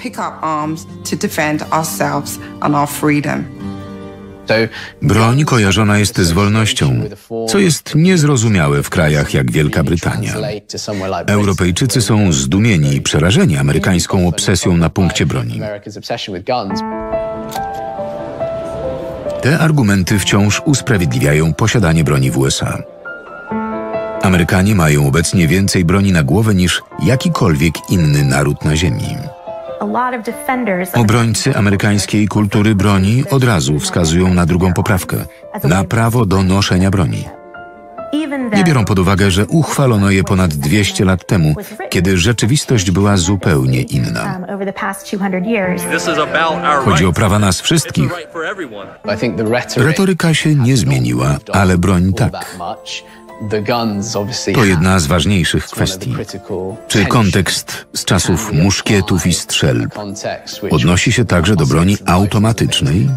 Broń kojarzona jest z wolnością, co jest niezrozumiałe w krajach jak Wielka Brytania. Europejczycy są zdumieni i przerażeni amerykańską obsesją na punkcie broni. Te argumenty wciąż usprawiedliwiają posiadanie broni w USA. Amerykanie mają obecnie więcej broni na głowę niż jakikolwiek inny naród na ziemi. Obrońcy amerykańskiej kultury broni od razu wskazują na drugą poprawkę, na prawo do noszenia broni. Nie biorą pod uwagę, że uchwalono je ponad 200 lat temu, kiedy rzeczywistość była zupełnie inna. Chodzi o prawa nas wszystkich. Retoryka się nie zmieniła, ale broń tak. To jedna z ważniejszych kwestii. Czy kontekst z czasów muszkietów i strzelb odnosi się także do broni automatycznej?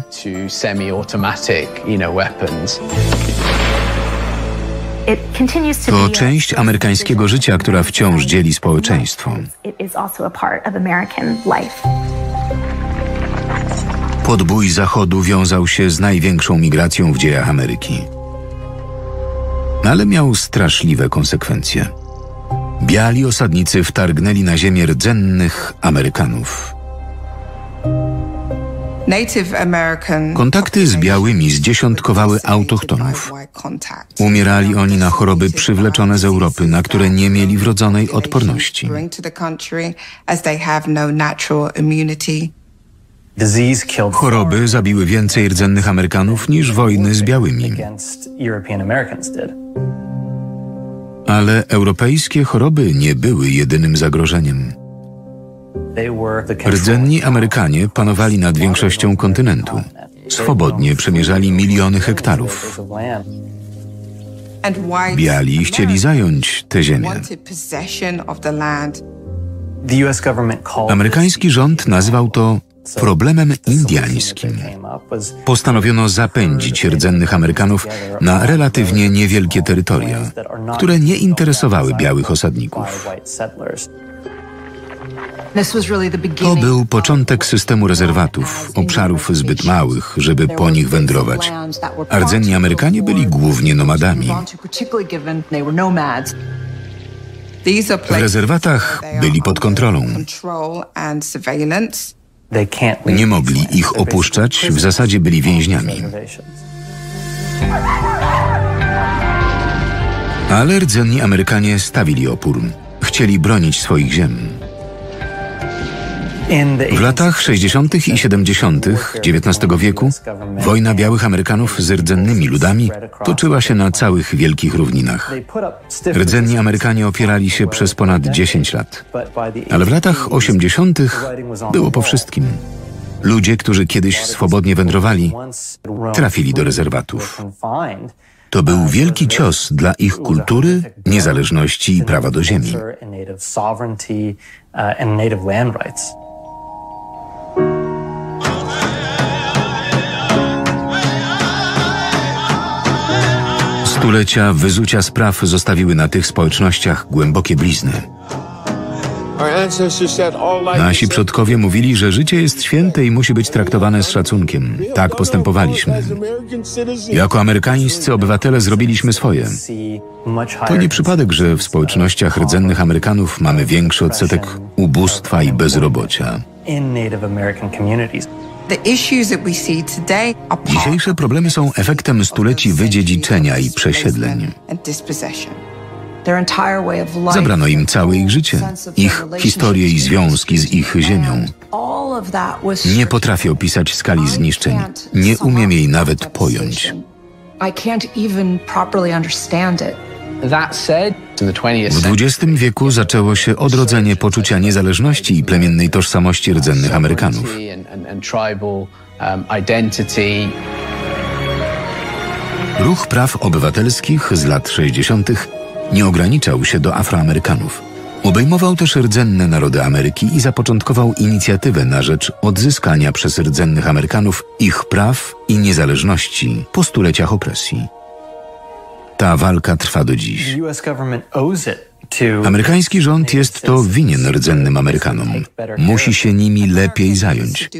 To część amerykańskiego życia, która wciąż dzieli społeczeństwo. Podbój Zachodu wiązał się z największą migracją w dziejach Ameryki. Ale miał straszliwe konsekwencje. Biali osadnicy wtargnęli na ziemię rdzennych Amerykanów. Kontakty z białymi zdziesiątkowały autochtonów. Umierali oni na choroby przywleczone z Europy, na które nie mieli wrodzonej odporności. Choroby zabiły więcej rdzennych Amerykanów niż wojny z białymi. Ale europejskie choroby nie były jedynym zagrożeniem. Rdzenni Amerykanie panowali nad większością kontynentu. Swobodnie przemierzali miliony hektarów. Biali chcieli zająć tę ziemię. Amerykański rząd nazywał to problemem indiańskim. Postanowiono zapędzić rdzennych Amerykanów na relatywnie niewielkie terytoria, które nie interesowały białych osadników. To był początek systemu rezerwatów, obszarów zbyt małych, żeby po nich wędrować. A rdzenni Amerykanie byli głównie nomadami. W rezerwatach byli pod kontrolą. Nie mogli ich opuszczać, w zasadzie byli więźniami. Ale rdzenni Amerykanie stawili opór. Chcieli bronić swoich ziem. W latach 60. i 70. XIX wieku wojna białych Amerykanów z rdzennymi ludami toczyła się na całych wielkich równinach. Rdzenni Amerykanie opierali się przez ponad 10 lat, ale w latach 80. było po wszystkim. Ludzie, którzy kiedyś swobodnie wędrowali, trafili do rezerwatów. To był wielki cios dla ich kultury, niezależności i prawa do ziemi. Stulecia wyzucia spraw zostawiły na tych społecznościach głębokie blizny. Nasi przodkowie mówili, że życie jest święte i musi być traktowane z szacunkiem. Tak postępowaliśmy. Jako amerykańscy obywatele zrobiliśmy swoje. To nie przypadek, że w społecznościach rdzennych Amerykanów mamy większy odsetek ubóstwa i bezrobocia. Dzisiejsze problemy są efektem stuleci wydziedziczenia i przesiedleń. Zabrano im całe ich życie, ich historię i związki z ich ziemią. Nie potrafię opisać skali zniszczeń. Nie umiem jej nawet pojąć. W XX wieku zaczęło się odrodzenie poczucia niezależności i plemiennej tożsamości rdzennych Amerykanów. Ruch praw obywatelskich z lat 60. nie ograniczał się do Afroamerykanów. Obejmował też rdzenne narody Ameryki i zapoczątkował inicjatywę na rzecz odzyskania przez rdzennych Amerykanów ich praw i niezależności po stuleciach opresji. Ta walka trwa do dziś. Amerykański rząd jest to winien rdzennym Amerykanom. Musi się nimi lepiej zająć.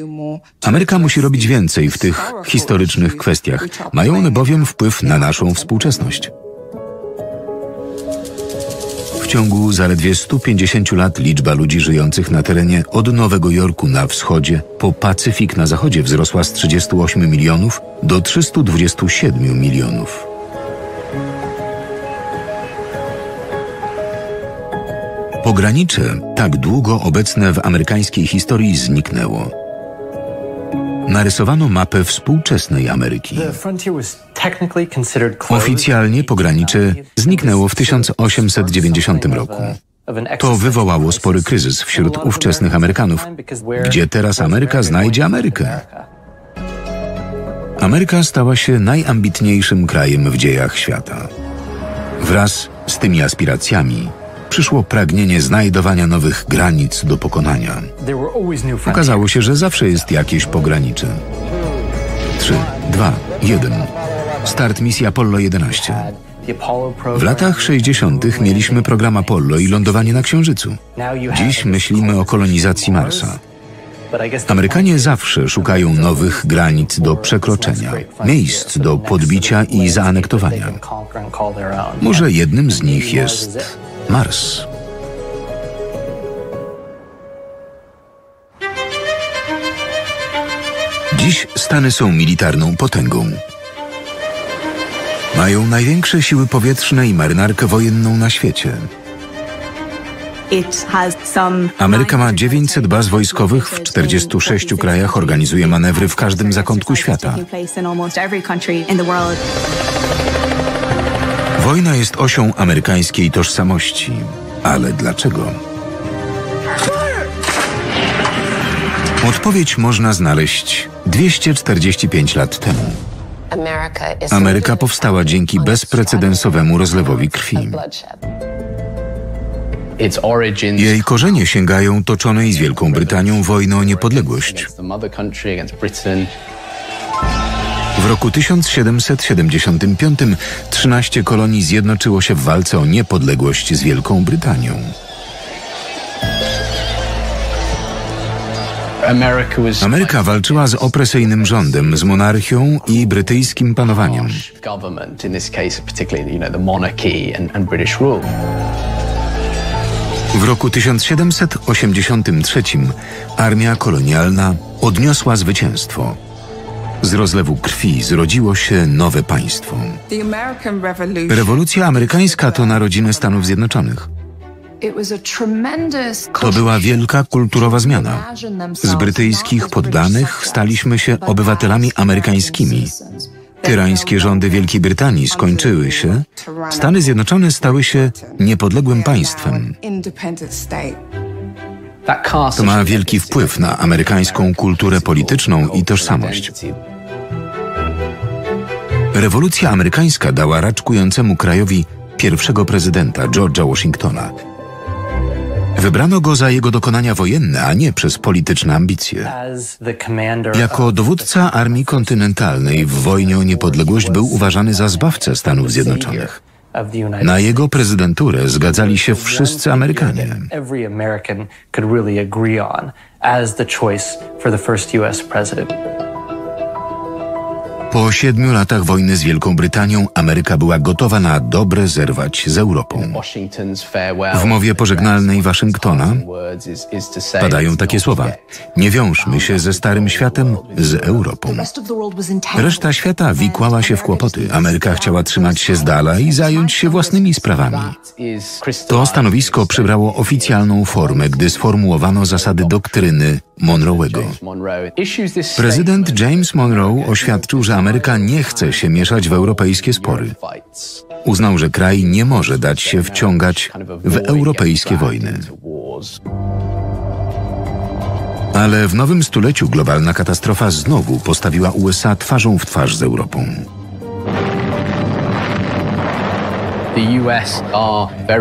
Ameryka musi robić więcej w tych historycznych kwestiach. Mają one bowiem wpływ na naszą współczesność. W ciągu zaledwie 150 lat liczba ludzi żyjących na terenie od Nowego Jorku na wschodzie po Pacyfik na zachodzie wzrosła z 38 milionów do 327 milionów. Pogranicze, tak długo obecne w amerykańskiej historii, zniknęło. Narysowano mapę współczesnej Ameryki. Oficjalnie pogranicze zniknęło w 1890 roku. To wywołało spory kryzys wśród ówczesnych Amerykanów. Gdzie teraz Ameryka znajdzie Amerykę? Ameryka stała się najambitniejszym krajem w dziejach świata. Wraz z tymi aspiracjami przyszło pragnienie znajdowania nowych granic do pokonania. Okazało się, że zawsze jest jakieś pogranicze. 3, 2, 1. Start misji Apollo 11. W latach 60. mieliśmy program Apollo i lądowanie na Księżycu. Dziś myślimy o kolonizacji Marsa. Amerykanie zawsze szukają nowych granic do przekroczenia, miejsc do podbicia i zaanektowania. Może jednym z nich jest Mars. Dziś Stany są militarną potęgą. Mają największe siły powietrzne i marynarkę wojenną na świecie. Ameryka ma 900 baz wojskowych w 46 krajach, organizuje manewry w każdym zakątku świata. Wojna jest osią amerykańskiej tożsamości. Ale dlaczego? Odpowiedź można znaleźć 245 lat temu. Ameryka powstała dzięki bezprecedensowemu rozlewowi krwi. Jej korzenie sięgają toczonej z Wielką Brytanią wojny o niepodległość. W roku 1775 13 kolonii zjednoczyło się w walce o niepodległość z Wielką Brytanią. Ameryka walczyła z opresyjnym rządem, z monarchią i brytyjskim panowaniem. W roku 1783 armia kolonialna odniosła zwycięstwo. Z rozlewu krwi zrodziło się nowe państwo. Rewolucja amerykańska to narodziny Stanów Zjednoczonych. To była wielka kulturowa zmiana. Z brytyjskich poddanych staliśmy się obywatelami amerykańskimi. Tyrańskie rządy Wielkiej Brytanii skończyły się. Stany Zjednoczone stały się niepodległym państwem. To ma wielki wpływ na amerykańską kulturę polityczną i tożsamość. Rewolucja amerykańska dała raczkującemu krajowi pierwszego prezydenta George'a Washingtona. Wybrano go za jego dokonania wojenne, a nie przez polityczne ambicje. Jako dowódca Armii Kontynentalnej w wojnie o niepodległość był uważany za zbawcę Stanów Zjednoczonych. Na jego prezydenturę zgadzali się wszyscy Amerykanie. Po 7 latach wojny z Wielką Brytanią Ameryka była gotowa na dobre zerwać z Europą. W mowie pożegnalnej Waszyngtona padają takie słowa: nie wiążmy się ze starym światem, z Europą. Reszta świata wikłała się w kłopoty. Ameryka chciała trzymać się z dala i zająć się własnymi sprawami. To stanowisko przybrało oficjalną formę, gdy sformułowano zasady doktryny Monroe'ego. Prezydent James Monroe oświadczył, że Ameryka nie chce się mieszać w europejskie spory. Uznał, że kraj nie może dać się wciągać w europejskie wojny. Ale w nowym stuleciu globalna katastrofa znowu postawiła USA twarzą w twarz z Europą.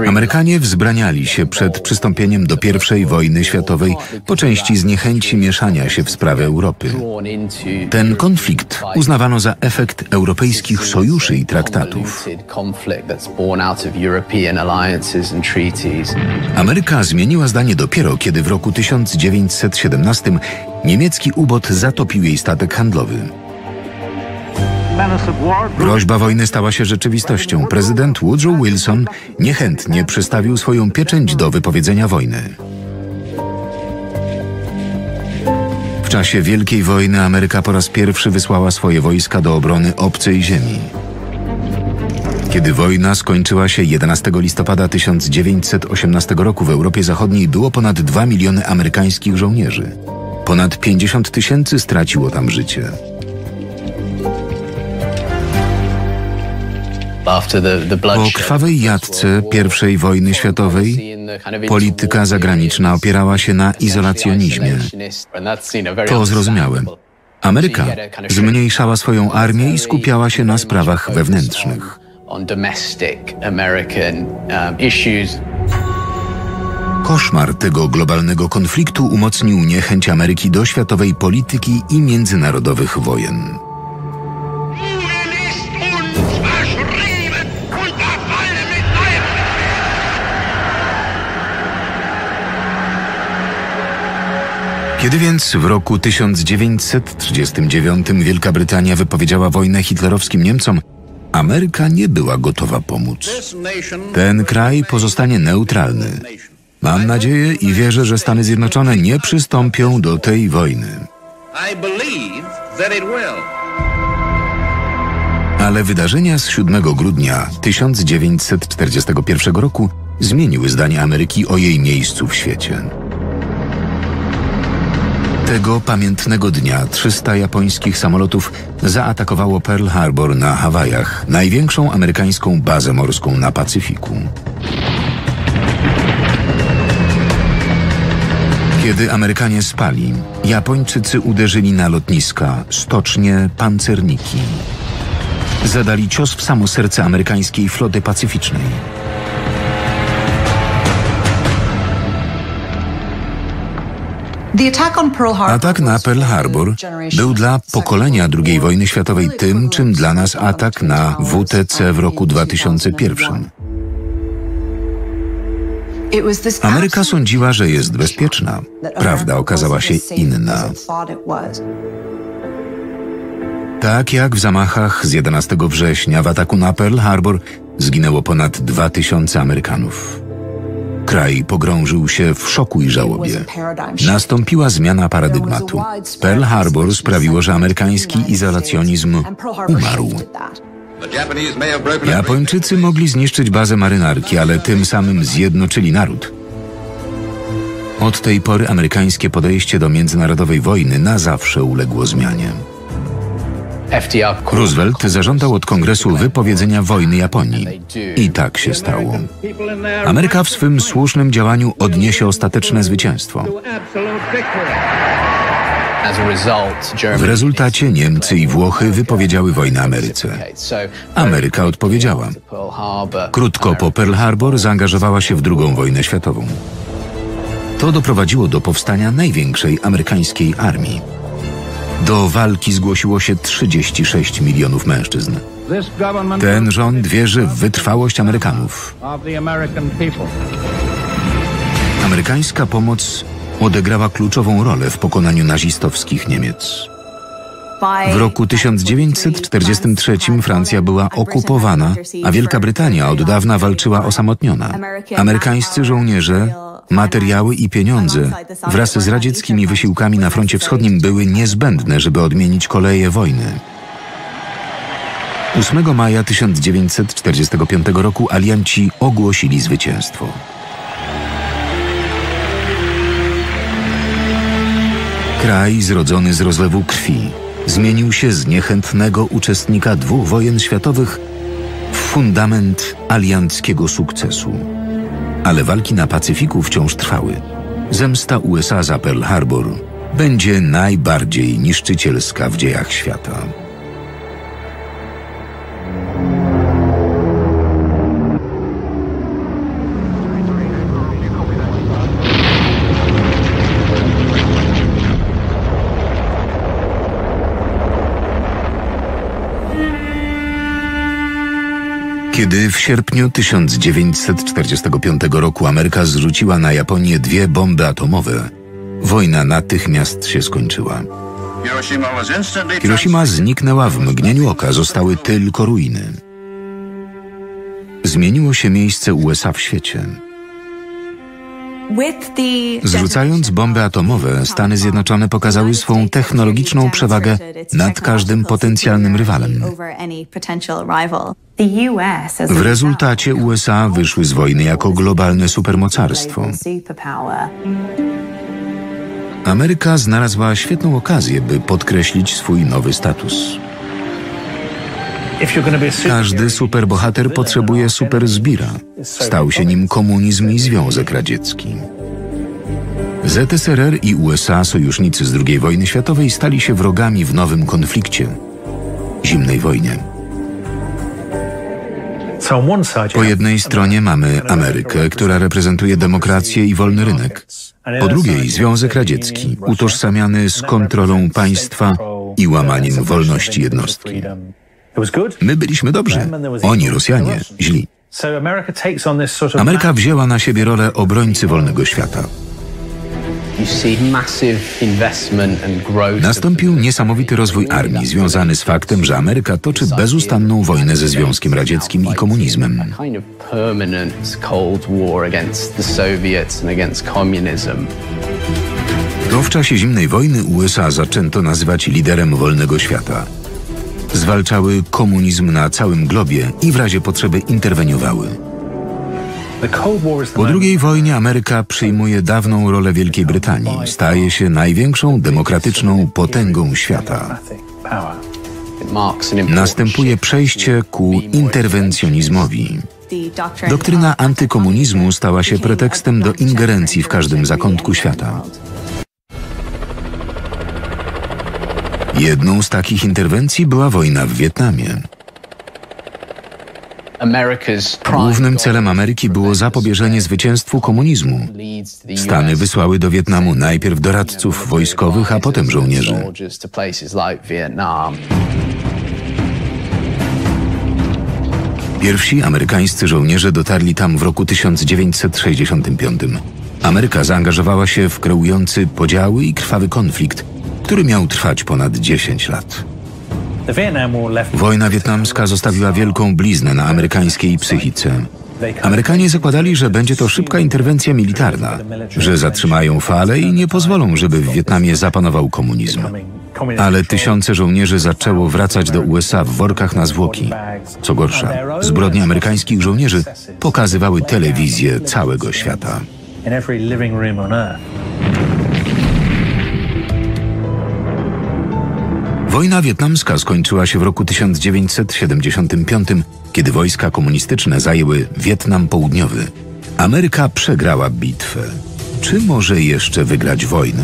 Amerykanie wzbraniali się przed przystąpieniem do I wojny światowej po części z niechęci mieszania się w sprawy Europy. Ten konflikt uznawano za efekt europejskich sojuszy i traktatów. Ameryka zmieniła zdanie dopiero, kiedy w roku 1917 niemiecki U-bot zatopił jej statek handlowy. Groźba wojny stała się rzeczywistością. Prezydent Woodrow Wilson niechętnie przystawił swoją pieczęć do wypowiedzenia wojny. W czasie Wielkiej Wojny Ameryka po raz pierwszy wysłała swoje wojska do obrony obcej ziemi. Kiedy wojna skończyła się 11 listopada 1918 roku w Europie Zachodniej, było ponad 2 miliony amerykańskich żołnierzy. Ponad 50 tysięcy straciło tam życie. Po krwawej jatce I wojny światowej polityka zagraniczna opierała się na izolacjonizmie. To zrozumiałem. Ameryka zmniejszała swoją armię i skupiała się na sprawach wewnętrznych. Koszmar tego globalnego konfliktu umocnił niechęć Ameryki do światowej polityki i międzynarodowych wojen. Kiedy więc w roku 1939 Wielka Brytania wypowiedziała wojnę hitlerowskim Niemcom, Ameryka nie była gotowa pomóc. Ten kraj pozostanie neutralny. Mam nadzieję i wierzę, że Stany Zjednoczone nie przystąpią do tej wojny. Ale wydarzenia z 7 grudnia 1941 roku zmieniły zdanie Ameryki o jej miejscu w świecie. Tego pamiętnego dnia 300 japońskich samolotów zaatakowało Pearl Harbor na Hawajach, największą amerykańską bazę morską na Pacyfiku. Kiedy Amerykanie spali, Japończycy uderzyli na lotniska, stocznie, pancerniki. Zadali cios w samo serce amerykańskiej floty pacyficznej. Atak na Pearl Harbor był dla pokolenia II wojny światowej tym, czym dla nas atak na WTC w roku 2001. Ameryka sądziła, że jest bezpieczna. Prawda okazała się inna. Tak jak w zamachach z 11 września w ataku na Pearl Harbor zginęło ponad 2000 Amerykanów. Kraj pogrążył się w szoku i żałobie. Nastąpiła zmiana paradygmatu. Pearl Harbor sprawiło, że amerykański izolacjonizm umarł. Japończycy mogli zniszczyć bazę marynarki, ale tym samym zjednoczyli naród. Od tej pory amerykańskie podejście do międzynarodowej wojny na zawsze uległo zmianie. Roosevelt zażądał od Kongresu wypowiedzenia wojny Japonii. I tak się stało. Ameryka w swym słusznym działaniu odniesie ostateczne zwycięstwo. W rezultacie Niemcy i Włochy wypowiedziały wojnę Ameryce. Ameryka odpowiedziała. Krótko po Pearl Harbor zaangażowała się w II wojnę światową. To doprowadziło do powstania największej amerykańskiej armii. Do walki zgłosiło się 36 milionów mężczyzn. Ten rząd wierzy w wytrwałość Amerykanów. Amerykańska pomoc odegrała kluczową rolę w pokonaniu nazistowskich Niemiec. W roku 1943 Francja była okupowana, a Wielka Brytania od dawna walczyła osamotniona. Amerykańscy żołnierze, materiały i pieniądze wraz z radzieckimi wysiłkami na froncie wschodnim były niezbędne, żeby odmienić koleje wojny. 8 maja 1945 roku alianci ogłosili zwycięstwo. Kraj zrodzony z rozlewu krwi zmienił się z niechętnego uczestnika 2 wojen światowych w fundament alianckiego sukcesu. Ale walki na Pacyfiku wciąż trwały. Zemsta USA za Pearl Harbor będzie najbardziej niszczycielska w dziejach świata. Kiedy w sierpniu 1945 roku Ameryka zrzuciła na Japonię 2 bomby atomowe, wojna natychmiast się skończyła. Hiroshima zniknęła w mgnieniu oka, zostały tylko ruiny. Zmieniło się miejsce USA w świecie. Zrzucając bomby atomowe, Stany Zjednoczone pokazały swą technologiczną przewagę nad każdym potencjalnym rywalem. W rezultacie USA wyszły z wojny jako globalne supermocarstwo. Ameryka znalazła świetną okazję, by podkreślić swój nowy status. Każdy superbohater potrzebuje superzbira. Stał się nim komunizm i Związek Radziecki. ZSRR i USA, sojusznicy z II wojny światowej, stali się wrogami w nowym konflikcie – zimnej wojnie. Po jednej stronie mamy Amerykę, która reprezentuje demokrację i wolny rynek. Po drugiej Związek Radziecki, utożsamiany z kontrolą państwa i łamaniem wolności jednostki. My byliśmy dobrzy, oni, Rosjanie, źli. Ameryka wzięła na siebie rolę obrońcy wolnego świata. Nastąpił niesamowity rozwój armii, związany z faktem, że Ameryka toczy bezustanną wojnę ze Związkiem Radzieckim i komunizmem. To w czasie zimnej wojny USA zaczęto nazywać liderem wolnego świata. Zwalczały komunizm na całym globie i w razie potrzeby interweniowały. Po II wojnie Ameryka przyjmuje dawną rolę Wielkiej Brytanii. Staje się największą demokratyczną potęgą świata. Następuje przejście ku interwencjonizmowi. Doktryna antykomunizmu stała się pretekstem do ingerencji w każdym zakątku świata. Jedną z takich interwencji była wojna w Wietnamie. Głównym celem Ameryki było zapobieżenie zwycięstwu komunizmu. Stany wysłały do Wietnamu najpierw doradców wojskowych, a potem żołnierzy. Pierwsi amerykańscy żołnierze dotarli tam w roku 1965. Ameryka zaangażowała się w kreujący podziały i krwawy konflikt, który miał trwać ponad 10 lat. Wojna wietnamska zostawiła wielką bliznę na amerykańskiej psychice. Amerykanie zakładali, że będzie to szybka interwencja militarna, że zatrzymają falę i nie pozwolą, żeby w Wietnamie zapanował komunizm. Ale tysiące żołnierzy zaczęło wracać do USA w workach na zwłoki. Co gorsza, zbrodnie amerykańskich żołnierzy pokazywały telewizje całego świata. Wojna wietnamska skończyła się w roku 1975, kiedy wojska komunistyczne zajęły Wietnam Południowy. Ameryka przegrała bitwę. Czy może jeszcze wygrać wojnę?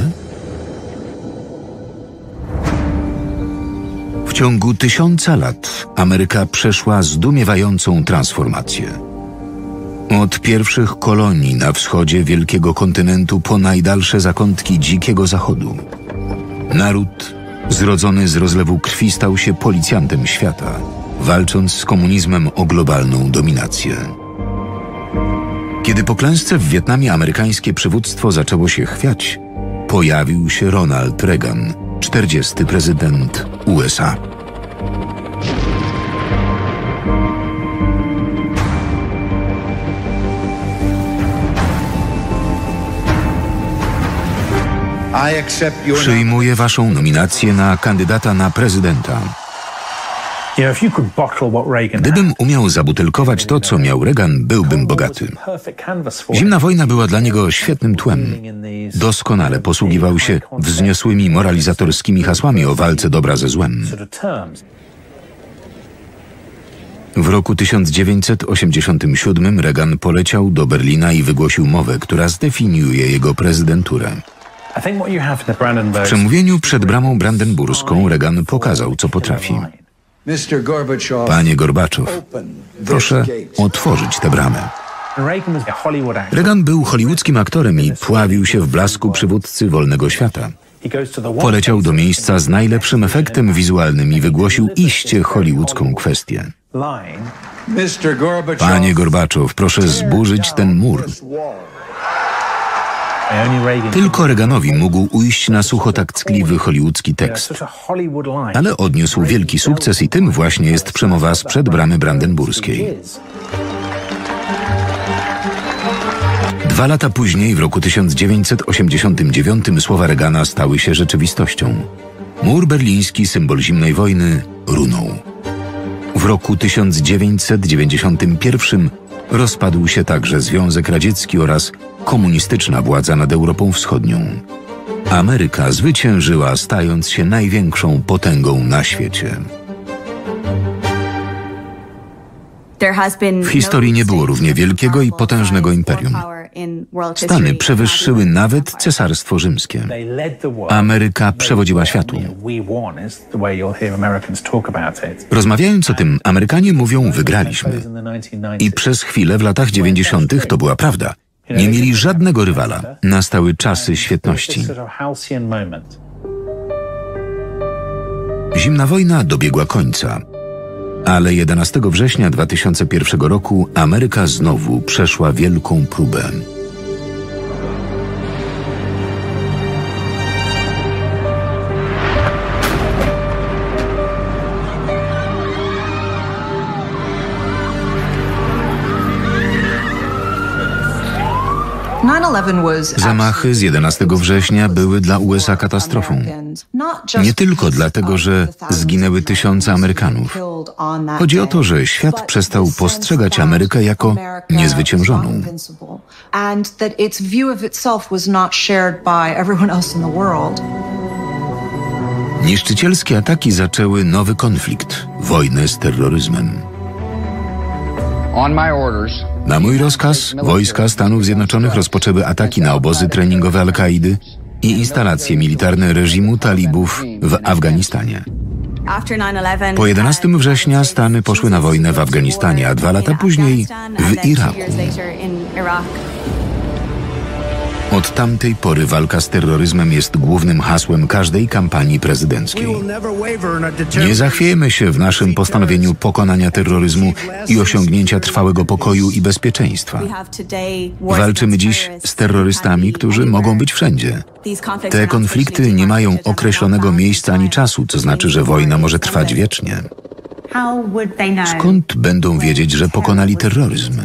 W ciągu 1000 lat Ameryka przeszła zdumiewającą transformację. Od pierwszych kolonii na wschodzie wielkiego kontynentu po najdalsze zakątki Dzikiego Zachodu. Naród zrodzony z rozlewu krwi stał się policjantem świata, walcząc z komunizmem o globalną dominację. Kiedy po klęsce w Wietnamie amerykańskie przywództwo zaczęło się chwiać, pojawił się Ronald Reagan, 40. prezydent USA. Przyjmuję waszą nominację na kandydata na prezydenta. Gdybym umiał zabutelkować to, co miał Reagan, byłbym bogaty. Zimna wojna była dla niego świetnym tłem. Doskonale posługiwał się wzniosłymi moralizatorskimi hasłami o walce dobra ze złem. W roku 1987 Reagan poleciał do Berlina i wygłosił mowę, która zdefiniuje jego prezydenturę. W przemówieniu przed bramą brandenburską Reagan pokazał, co potrafi. Panie Gorbaczow, proszę otworzyć tę bramę. Reagan był hollywoodzkim aktorem i pławił się w blasku przywódcy wolnego świata. Poleciał do miejsca z najlepszym efektem wizualnym i wygłosił iście hollywoodzką kwestię. Panie Gorbaczow, proszę zburzyć ten mur. Tylko Reaganowi mógł ujść na sucho tak ckliwy hollywoodzki tekst. Ale odniósł wielki sukces i tym właśnie jest przemowa sprzed bramy brandenburskiej. 2 lata później, w roku 1989, słowa Reagana stały się rzeczywistością. Mur berliński, symbol zimnej wojny, runął. W roku 1991 rozpadł się także Związek Radziecki oraz komunistyczna władza nad Europą Wschodnią. Ameryka zwyciężyła, stając się największą potęgą na świecie. W historii nie było równie wielkiego i potężnego imperium. Stany przewyższyły nawet Cesarstwo Rzymskie. Ameryka przewodziła światu. Rozmawiając o tym, Amerykanie mówią: wygraliśmy. I przez chwilę w latach 90. to była prawda. Nie mieli żadnego rywala. Nastały czasy świetności. Zimna wojna dobiegła końca. Ale 11 września 2001 roku Ameryka znowu przeszła wielką próbę. Zamachy z 11 września były dla USA katastrofą. Nie tylko dlatego, że zginęły tysiące Amerykanów. Chodzi o to, że świat przestał postrzegać Amerykę jako niezwyciężoną. Niszczycielskie ataki zaczęły nowy konflikt – wojnę z terroryzmem. Na mój rozkaz wojska Stanów Zjednoczonych rozpoczęły ataki na obozy treningowe Al-Kaidy i instalacje militarne reżimu talibów w Afganistanie. Po 11 września Stany poszły na wojnę w Afganistanie, a 2 lata później w Iraku. Od tamtej pory walka z terroryzmem jest głównym hasłem każdej kampanii prezydenckiej. Nie zachwiejmy się w naszym postanowieniu pokonania terroryzmu i osiągnięcia trwałego pokoju i bezpieczeństwa. Walczymy dziś z terrorystami, którzy mogą być wszędzie. Te konflikty nie mają określonego miejsca ani czasu, co znaczy, że wojna może trwać wiecznie. Skąd będą wiedzieć, że pokonali terroryzm?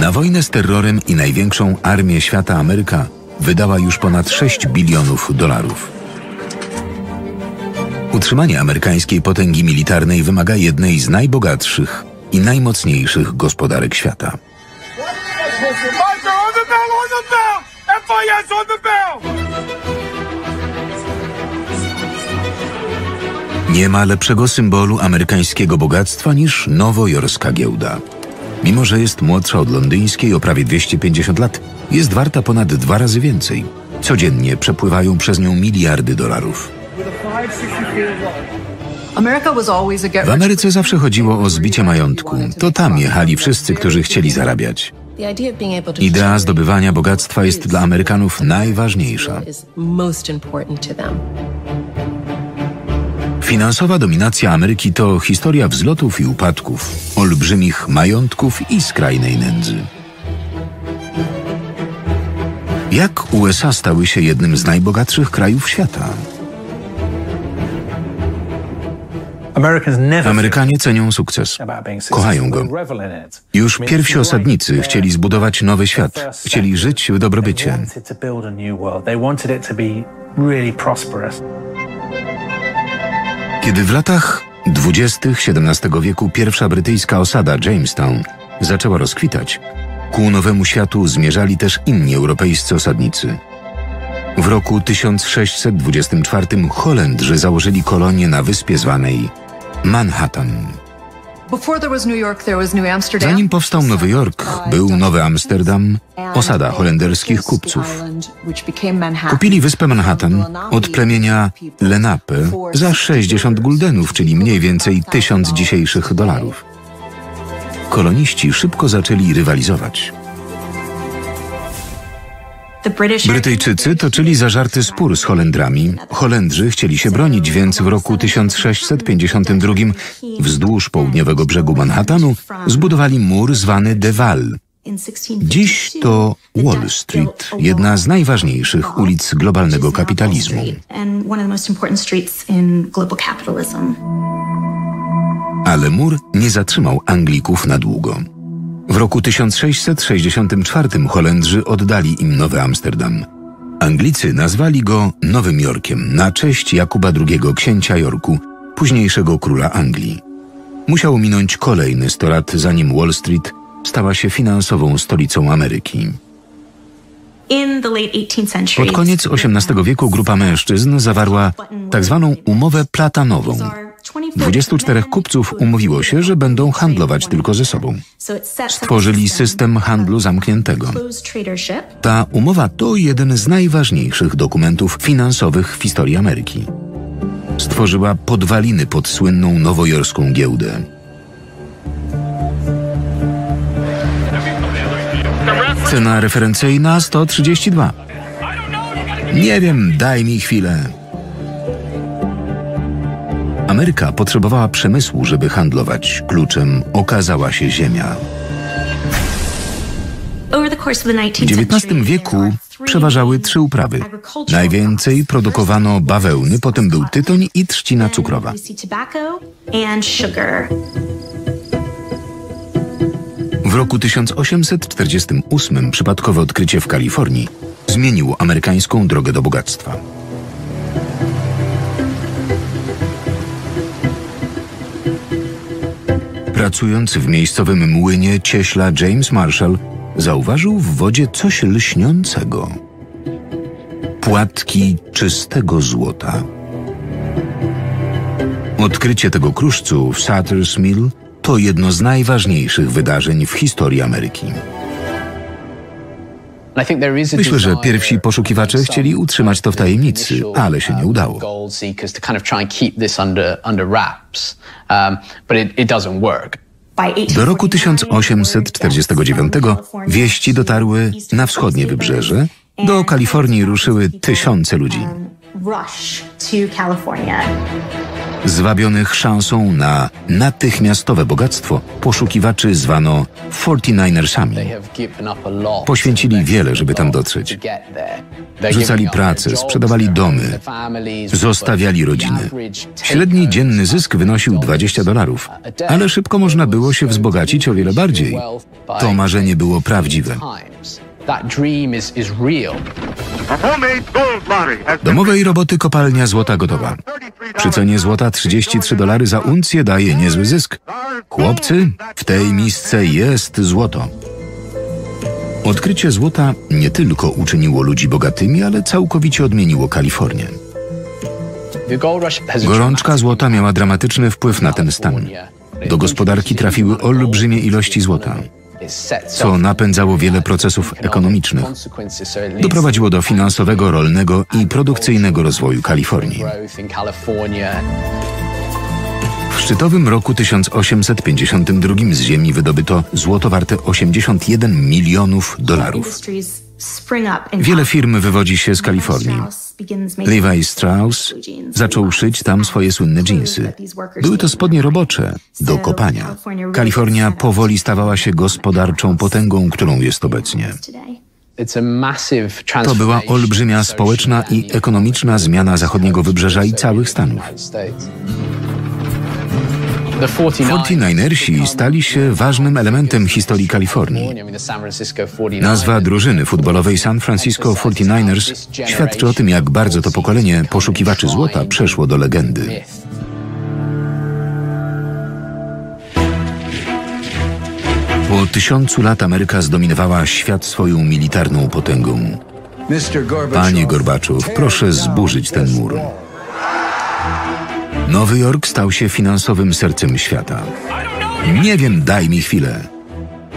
Na wojnę z terrorem i największą armię świata Ameryka wydała już ponad 6 bilionów dolarów. Utrzymanie amerykańskiej potęgi militarnej wymaga jednej z najbogatszych i najmocniejszych gospodarek świata. Nie ma lepszego symbolu amerykańskiego bogactwa niż nowojorska giełda. Mimo że jest młodsza od londyńskiej o prawie 250 lat, jest warta ponad 2 razy więcej. Codziennie przepływają przez nią miliardy dolarów. W Ameryce zawsze chodziło o zbicie majątku. To tam jechali wszyscy, którzy chcieli zarabiać. Idea zdobywania bogactwa jest dla Amerykanów najważniejsza. Finansowa dominacja Ameryki to historia wzlotów i upadków, olbrzymich majątków i skrajnej nędzy. Jak USA stały się jednym z najbogatszych krajów świata? Amerykanie cenią sukces. Kochają go. Już pierwsi osadnicy chcieli zbudować nowy świat. Chcieli żyć w dobrobycie. Kiedy w latach 20. XVII wieku pierwsza brytyjska osada Jamestown zaczęła rozkwitać, ku nowemu światu zmierzali też inni europejscy osadnicy. W roku 1624 Holendrzy założyli kolonię na wyspie zwanej Manhattan. Zanim powstał Nowy Jork, był Nowy Amsterdam, osada holenderskich kupców. Kupili wyspę Manhattan od plemienia Lenape za 60 guldenów, czyli mniej więcej 1000 dzisiejszych dolarów. Koloniści szybko zaczęli rywalizować. Brytyjczycy toczyli zażarty spór z Holendrami. Holendrzy chcieli się bronić, więc w roku 1652 wzdłuż południowego brzegu Manhattanu zbudowali mur zwany De Wall. Dziś to Wall Street, jedna z najważniejszych ulic globalnego kapitalizmu. Ale mur nie zatrzymał Anglików na długo. W roku 1664 Holendrzy oddali im Nowy Amsterdam. Anglicy nazwali go Nowym Jorkiem na cześć Jakuba II, księcia Jorku, późniejszego króla Anglii. Musiało minąć kolejne 100 lat, zanim Wall Street stała się finansową stolicą Ameryki. Pod koniec XVIII wieku grupa mężczyzn zawarła tzw. umowę platanową. 24 kupców umówiło się, że będą handlować tylko ze sobą. Stworzyli system handlu zamkniętego. Ta umowa to jeden z najważniejszych dokumentów finansowych w historii Ameryki. Stworzyła podwaliny pod słynną nowojorską giełdę. Cena referencyjna 132. Nie wiem, daj mi chwilę. Ameryka potrzebowała przemysłu, żeby handlować. Kluczem okazała się ziemia. W XIX wieku przeważały 3 uprawy. Najwięcej produkowano bawełny, potem był tytoń i trzcina cukrowa. W roku 1848 przypadkowe odkrycie w Kalifornii zmieniło amerykańską drogę do bogactwa. Pracując w miejscowym młynie cieśla James Marshall zauważył w wodzie coś lśniącego. Płatki czystego złota. Odkrycie tego kruszcu w Sutter's Mill to jedno z najważniejszych wydarzeń w historii Ameryki. Myślę, że pierwsi poszukiwacze chcieli utrzymać to w tajemnicy, ale się nie udało. Do roku 1849 wieści dotarły na wschodnie wybrzeże. Do Kalifornii ruszyły tysiące ludzi, zwabionych szansą na natychmiastowe bogactwo. Poszukiwaczy zwano 49ersami. Poświęcili wiele, żeby tam dotrzeć. Rzucali pracę, sprzedawali domy, zostawiali rodziny. Średni dzienny zysk wynosił $20, ale szybko można było się wzbogacić o wiele bardziej. To marzenie było prawdziwe. Domowej roboty kopalnia złota gotowa. Przy cenie złota $33 za uncję daje niezły zysk. Chłopcy, w tej misce jest złoto. Odkrycie złota nie tylko uczyniło ludzi bogatymi, ale całkowicie odmieniło Kalifornię. Gorączka złota miała dramatyczny wpływ na ten stan. Do gospodarki trafiły olbrzymie ilości złota, co napędzało wiele procesów ekonomicznych. Doprowadziło do finansowego, rolnego i produkcyjnego rozwoju Kalifornii. W szczytowym roku 1852 z ziemi wydobyto złoto warte $81 milionów. Wiele firm wywodzi się z Kalifornii. Levi Strauss zaczął szyć tam swoje słynne dżinsy. Były to spodnie robocze do kopania. Kalifornia powoli stawała się gospodarczą potęgą, którą jest obecnie. To była olbrzymia społeczna i ekonomiczna zmiana zachodniego wybrzeża i całych Stanów. 49ersi stali się ważnym elementem historii Kalifornii. Nazwa drużyny futbolowej San Francisco 49ers świadczy o tym, jak bardzo to pokolenie poszukiwaczy złota przeszło do legendy. Po 1000 lat Ameryka zdominowała świat swoją militarną potęgą. Panie Gorbaczow, proszę zburzyć ten mur. Nowy Jork stał się finansowym sercem świata. Nie wiem, daj mi chwilę.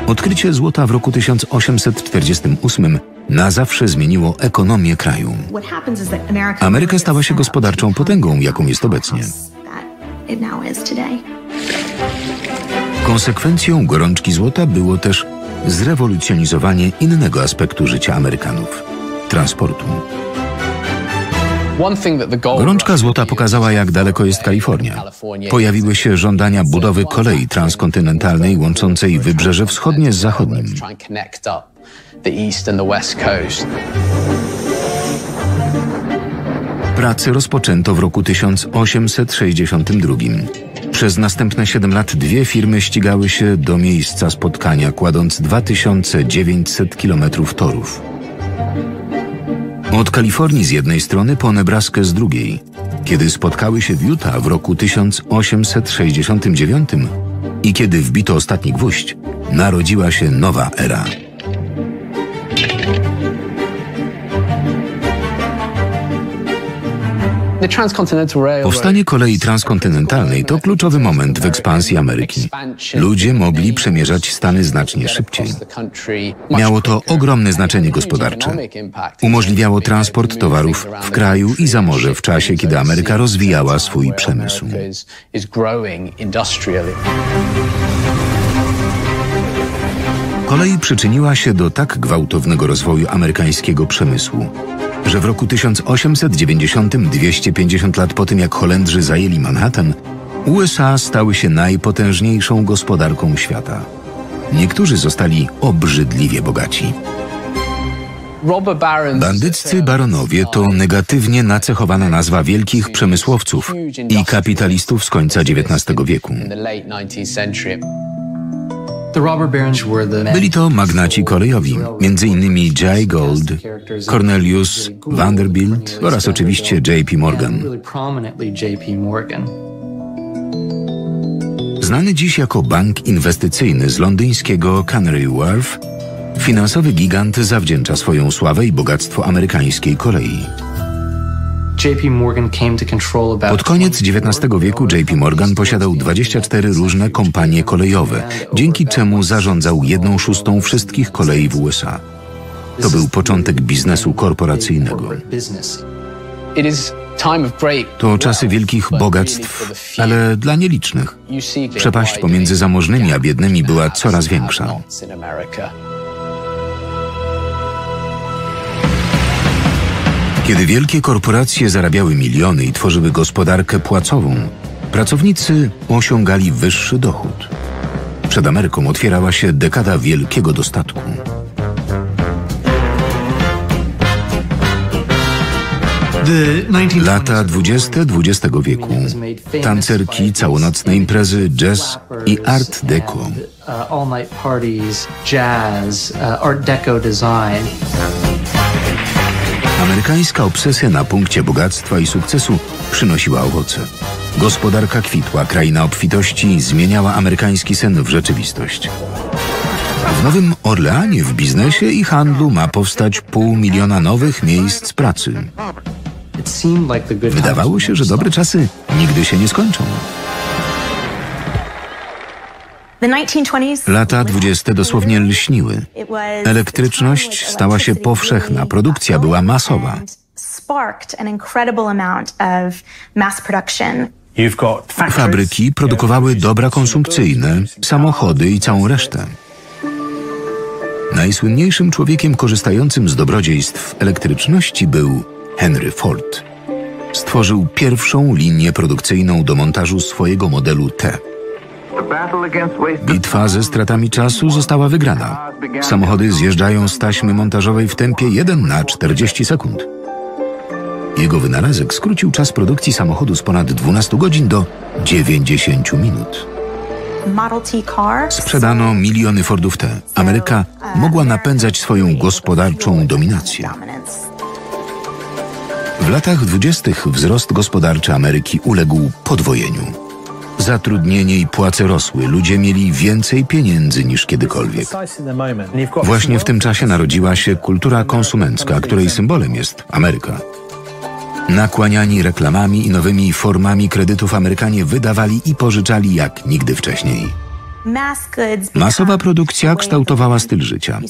Odkrycie złota w roku 1848 na zawsze zmieniło ekonomię kraju. Ameryka stała się gospodarczą potęgą, jaką jest obecnie. Konsekwencją gorączki złota było też zrewolucjonizowanie innego aspektu życia Amerykanów – transportu. Gorączka złota pokazała, jak daleko jest Kalifornia. Pojawiły się żądania budowy kolei transkontynentalnej łączącej wybrzeże wschodnie z zachodnim. Prace rozpoczęto w roku 1862. Przez następne 7 lat 2 firmy ścigały się do miejsca spotkania, kładąc 2900 km torów. Od Kalifornii z jednej strony po Nebraskę z drugiej. Kiedy spotkały się w Utah w roku 1869 i kiedy wbito ostatni gwóźdź, narodziła się nowa era. Powstanie kolei transkontynentalnej to kluczowy moment w ekspansji Ameryki. Ludzie mogli przemierzać Stany znacznie szybciej. Miało to ogromne znaczenie gospodarcze. Umożliwiało transport towarów w kraju i za morze w czasie, kiedy Ameryka rozwijała swój przemysł. Kolej przyczyniła się do tak gwałtownego rozwoju amerykańskiego przemysłu, że w roku 1890, 250 lat po tym, jak Holendrzy zajęli Manhattan, USA stały się najpotężniejszą gospodarką świata. Niektórzy zostali obrzydliwie bogaci. Bandyccy baronowie to negatywnie nacechowana nazwa wielkich przemysłowców i kapitalistów z końca XIX wieku. Byli to magnaci kolejowi, m.in. Jay Gould, Cornelius Vanderbilt oraz oczywiście J.P. Morgan. Znany dziś jako bank inwestycyjny z londyńskiego Canary Wharf, finansowy gigant zawdzięcza swoją sławę i bogactwo amerykańskiej kolei. Pod koniec XIX wieku J.P. Morgan posiadał 24 różne kompanie kolejowe, dzięki czemu zarządzał 1/6 wszystkich kolei w USA. To był początek biznesu korporacyjnego. To czasy wielkich bogactw, ale dla nielicznych. Przepaść pomiędzy zamożnymi a biednymi była coraz większa. Kiedy wielkie korporacje zarabiały miliony i tworzyły gospodarkę płacową, pracownicy osiągali wyższy dochód. Przed Ameryką otwierała się dekada wielkiego dostatku. Lata 20. XX wieku. Tancerki, całonocne imprezy, jazz i art deco. Amerykańska obsesja na punkcie bogactwa i sukcesu przynosiła owoce. Gospodarka kwitła, kraina obfitości zmieniała amerykański sen w rzeczywistość. W Nowym Orleanie w biznesie i handlu ma powstać 500 000 nowych miejsc pracy. Wydawało się, że dobre czasy nigdy się nie skończą. Lata 20. dosłownie lśniły. Elektryczność stała się powszechna, produkcja była masowa. Fabryki produkowały dobra konsumpcyjne, samochody i całą resztę. Najsłynniejszym człowiekiem korzystającym z dobrodziejstw elektryczności był Henry Ford. Stworzył pierwszą linię produkcyjną do montażu swojego modelu T. Bitwa ze stratami czasu została wygrana. Samochody zjeżdżają z taśmy montażowej w tempie 1/40 sekund. Jego wynalazek skrócił czas produkcji samochodu z ponad 12 godzin do 90 minut. Sprzedano miliony Fordów T. Ameryka mogła napędzać swoją gospodarczą dominację. W latach 20. wzrost gospodarczy Ameryki uległ podwojeniu. Zatrudnienie i płace rosły, ludzie mieli więcej pieniędzy niż kiedykolwiek. Właśnie w tym czasie narodziła się kultura konsumencka, której symbolem jest Ameryka. Nakłaniani reklamami i nowymi formami kredytów Amerykanie wydawali i pożyczali jak nigdy wcześniej. Masowa produkcja kształtowała styl życia.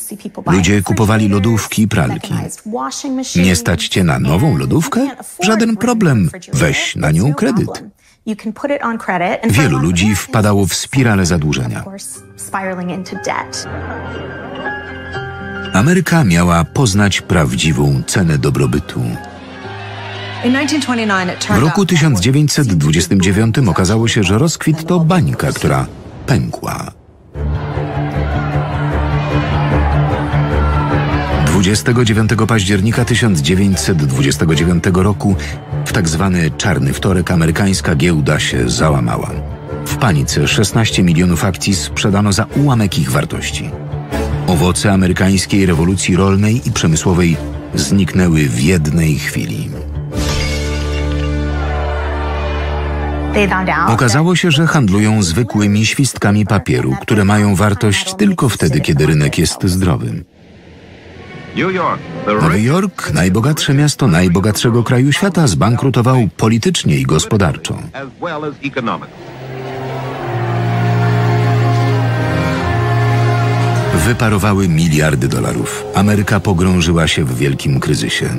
Ludzie kupowali lodówki i pralki. Nie stać cię na nową lodówkę? Żaden problem, weź na nią kredyt. Wielu ludzi wpadało w spiralę zadłużenia. Ameryka miała poznać prawdziwą cenę dobrobytu. W roku 1929 okazało się, że rozkwit to bańka, która pękła. 29 października 1929 roku w tak zwany czarny wtorek amerykańska giełda się załamała. W panice 16 milionów akcji sprzedano za ułamek ich wartości. Owoce amerykańskiej rewolucji rolnej i przemysłowej zniknęły w jednej chwili. Okazało się, że handlują zwykłymi świstkami papieru, które mają wartość tylko wtedy, kiedy rynek jest zdrowy. Nowy Jork, najbogatsze miasto najbogatszego kraju świata, zbankrutował politycznie i gospodarczo. Wyparowały miliardy dolarów. Ameryka pogrążyła się w wielkim kryzysie.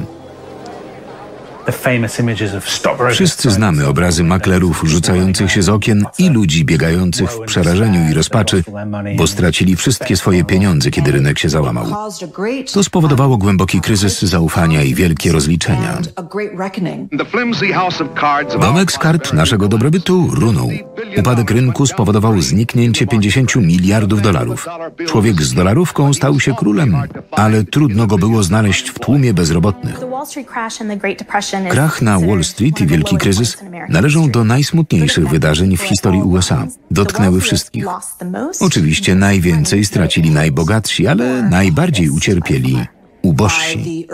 Wszyscy znamy obrazy maklerów rzucających się z okien i ludzi biegających w przerażeniu i rozpaczy, bo stracili wszystkie swoje pieniądze, kiedy rynek się załamał. To spowodowało głęboki kryzys zaufania i wielkie rozliczenia. Domek z kart naszego dobrobytu runął. Upadek rynku spowodował zniknięcie 50 miliardów dolarów. Człowiek z dolarówką stał się królem, ale trudno go było znaleźć w tłumie bezrobotnych. Krach na Wall Street i wielki kryzys należą do najsmutniejszych wydarzeń w historii USA. Dotknęły wszystkich. Oczywiście najwięcej stracili najbogatsi, ale najbardziej ucierpieli ubożsi.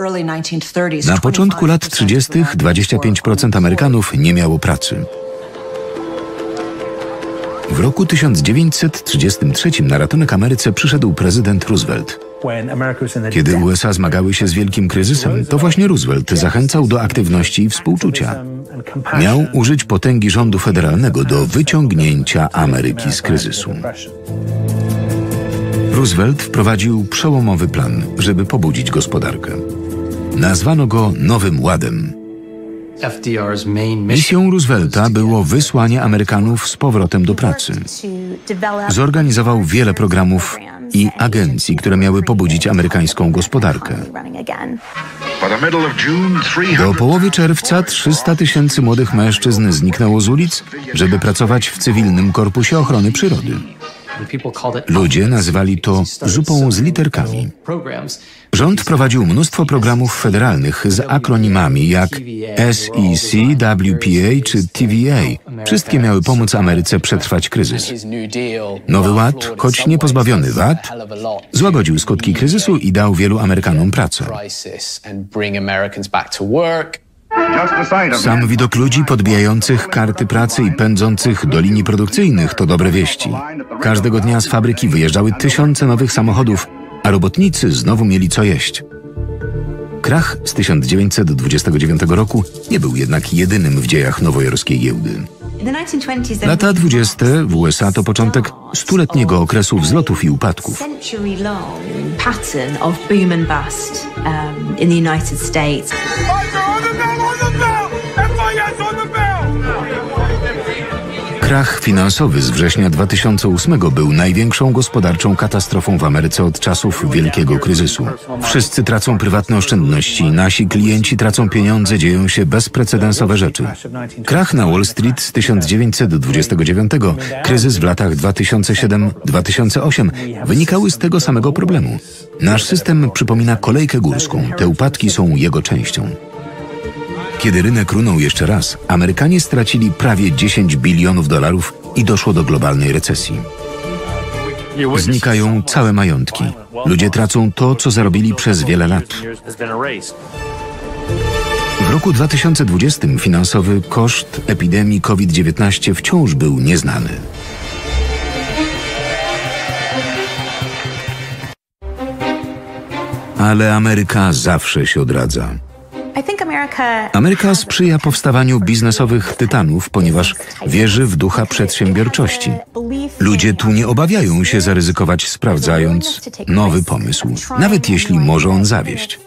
Na początku lat 30. 25% Amerykanów nie miało pracy. W roku 1933 na ratunek Ameryce przyszedł prezydent Roosevelt. Kiedy USA zmagały się z wielkim kryzysem, to właśnie Roosevelt zachęcał do aktywności i współczucia. Miał użyć potęgi rządu federalnego do wyciągnięcia Ameryki z kryzysu. Roosevelt wprowadził przełomowy plan, żeby pobudzić gospodarkę. Nazwano go Nowym Ładem. Misją Roosevelta było wysłanie Amerykanów z powrotem do pracy. Zorganizował wiele programów i agencji, które miały pobudzić amerykańską gospodarkę. Do połowy czerwca 300 000 młodych mężczyzn zniknęło z ulic, żeby pracować w cywilnym korpusie ochrony przyrody. Ludzie nazywali to zupą z literkami. Rząd prowadził mnóstwo programów federalnych z akronimami jak SEC, WPA czy TVA. Wszystkie miały pomóc Ameryce przetrwać kryzys. Nowy Ład, choć nie pozbawiony wad, złagodził skutki kryzysu i dał wielu Amerykanom pracę. Sam widok ludzi podbijających karty pracy i pędzących do linii produkcyjnych to dobre wieści. Każdego dnia z fabryki wyjeżdżały tysiące nowych samochodów, a robotnicy znowu mieli co jeść. Krach z 1929 roku nie był jednak jedynym w dziejach nowojorskiej giełdy. Lata 20. w USA to początek stuletniego okresu wzlotów i upadków. Krach finansowy z września 2008 był największą gospodarczą katastrofą w Ameryce od czasów wielkiego kryzysu. Wszyscy tracą prywatne oszczędności, nasi klienci tracą pieniądze, dzieją się bezprecedensowe rzeczy. Krach na Wall Street z 1929, kryzys w latach 2007-2008 wynikały z tego samego problemu. Nasz system przypomina kolejkę górską, te upadki są jego częścią. Kiedy rynek runął jeszcze raz, Amerykanie stracili prawie $10 bilionów i doszło do globalnej recesji. Znikają całe majątki. Ludzie tracą to, co zarobili przez wiele lat. W roku 2020 finansowy koszt epidemii COVID-19 wciąż był nieznany. Ale Ameryka zawsze się odradza. Ameryka sprzyja powstawaniu biznesowych tytanów, ponieważ wierzy w ducha przedsiębiorczości. Ludzie tu nie obawiają się zaryzykować, sprawdzając nowy pomysł, nawet jeśli może on zawieść.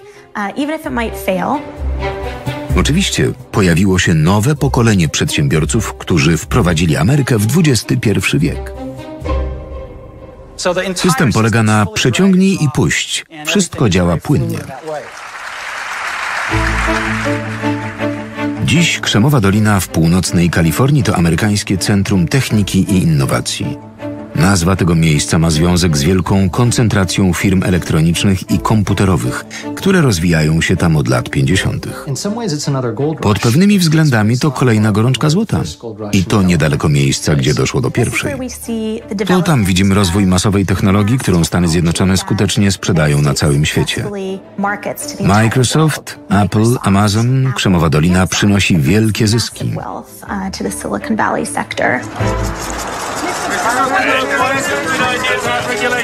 Oczywiście pojawiło się nowe pokolenie przedsiębiorców, którzy wprowadzili Amerykę w XXI wiek. System polega na przeciągnij i puść. Wszystko działa płynnie. Dziś Krzemowa Dolina w północnej Kalifornii to amerykańskie centrum techniki i innowacji. Nazwa tego miejsca ma związek z wielką koncentracją firm elektronicznych i komputerowych, które rozwijają się tam od lat 50. Pod pewnymi względami to kolejna gorączka złota. I to niedaleko miejsca, gdzie doszło do pierwszej. To tam widzimy rozwój masowej technologii, którą Stany Zjednoczone skutecznie sprzedają na całym świecie. Microsoft, Apple, Amazon, Krzemowa Dolina przynosi wielkie zyski.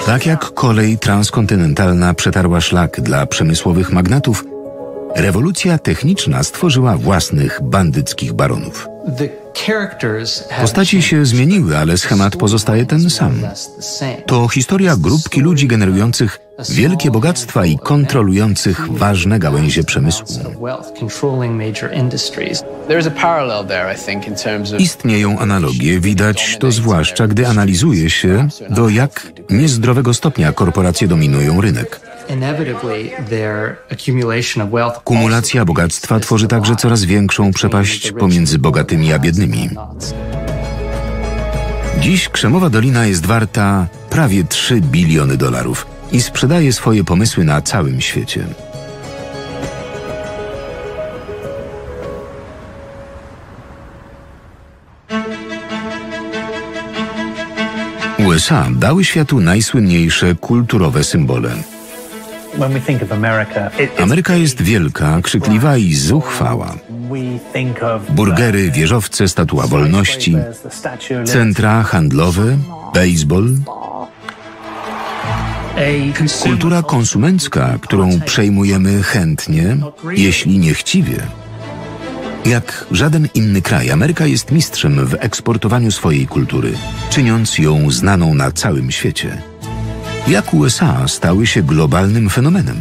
Tak jak kolej transkontynentalna przetarła szlak dla przemysłowych magnatów, rewolucja techniczna stworzyła własnych bandyckich baronów. Postaci się zmieniły, ale schemat pozostaje ten sam. To historia grupki ludzi generujących wielkie bogactwa i kontrolujących ważne gałęzie przemysłu. Istnieją analogie, widać to zwłaszcza, gdy analizuje się, do jak niezdrowego stopnia korporacje dominują rynek. Kumulacja bogactwa tworzy także coraz większą przepaść pomiędzy bogatymi a biednymi. Dziś Krzemowa Dolina jest warta prawie $3 biliony i sprzedaje swoje pomysły na całym świecie. USA dały światu najsłynniejsze kulturowe symbole. Ameryka jest wielka, krzykliwa i zuchwała. Burgery, wieżowce, Statua Wolności, centra handlowe, baseball. Kultura konsumencka, którą przejmujemy chętnie, jeśli niechciwie. Jak żaden inny kraj, Ameryka jest mistrzem w eksportowaniu swojej kultury, czyniąc ją znaną na całym świecie. jak USA stały się globalnym fenomenem.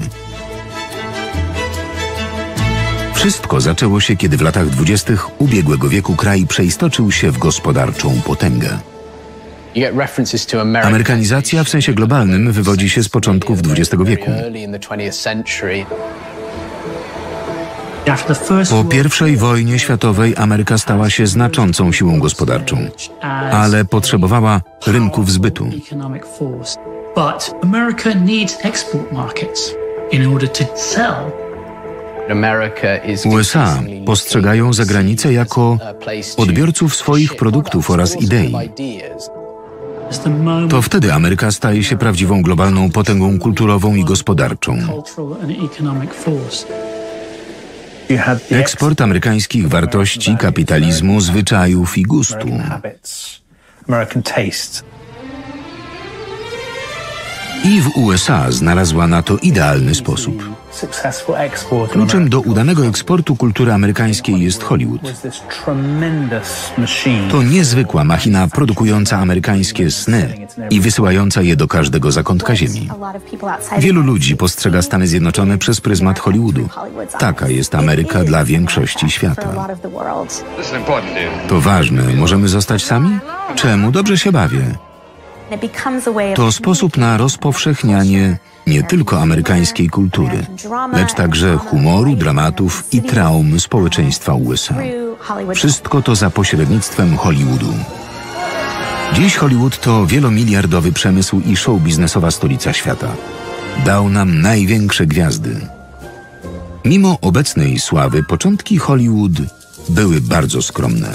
Wszystko zaczęło się, kiedy w latach 20. ubiegłego wieku kraj przeistoczył się w gospodarczą potęgę. Amerykanizacja w sensie globalnym wywodzi się z początków XX wieku. Po I wojnie światowej Ameryka stała się znaczącą siłą gospodarczą, ale potrzebowała rynków zbytu. USA postrzegają zagranicę jako odbiorców swoich produktów oraz idei. To wtedy Ameryka staje się prawdziwą globalną potęgą kulturową i gospodarczą. Eksport amerykańskich wartości, kapitalizmu, zwyczajów i gustu. I w USA znalazła na to idealny sposób. Kluczem do udanego eksportu kultury amerykańskiej jest Hollywood. To niezwykła machina produkująca amerykańskie sny i wysyłająca je do każdego zakątka ziemi. Wielu ludzi postrzega Stany Zjednoczone przez pryzmat Hollywoodu. Taka jest Ameryka dla większości świata. To ważne, możemy zostać sami? Czemu? Dobrze się bawię. To sposób na rozpowszechnianie nie tylko amerykańskiej kultury, lecz także humoru, dramatów i traum społeczeństwa USA. Wszystko to za pośrednictwem Hollywoodu. Dziś Hollywood to wielomiliardowy przemysł i show biznesowa stolica świata. Dał nam największe gwiazdy. Mimo obecnej sławy, początki Hollywood były bardzo skromne.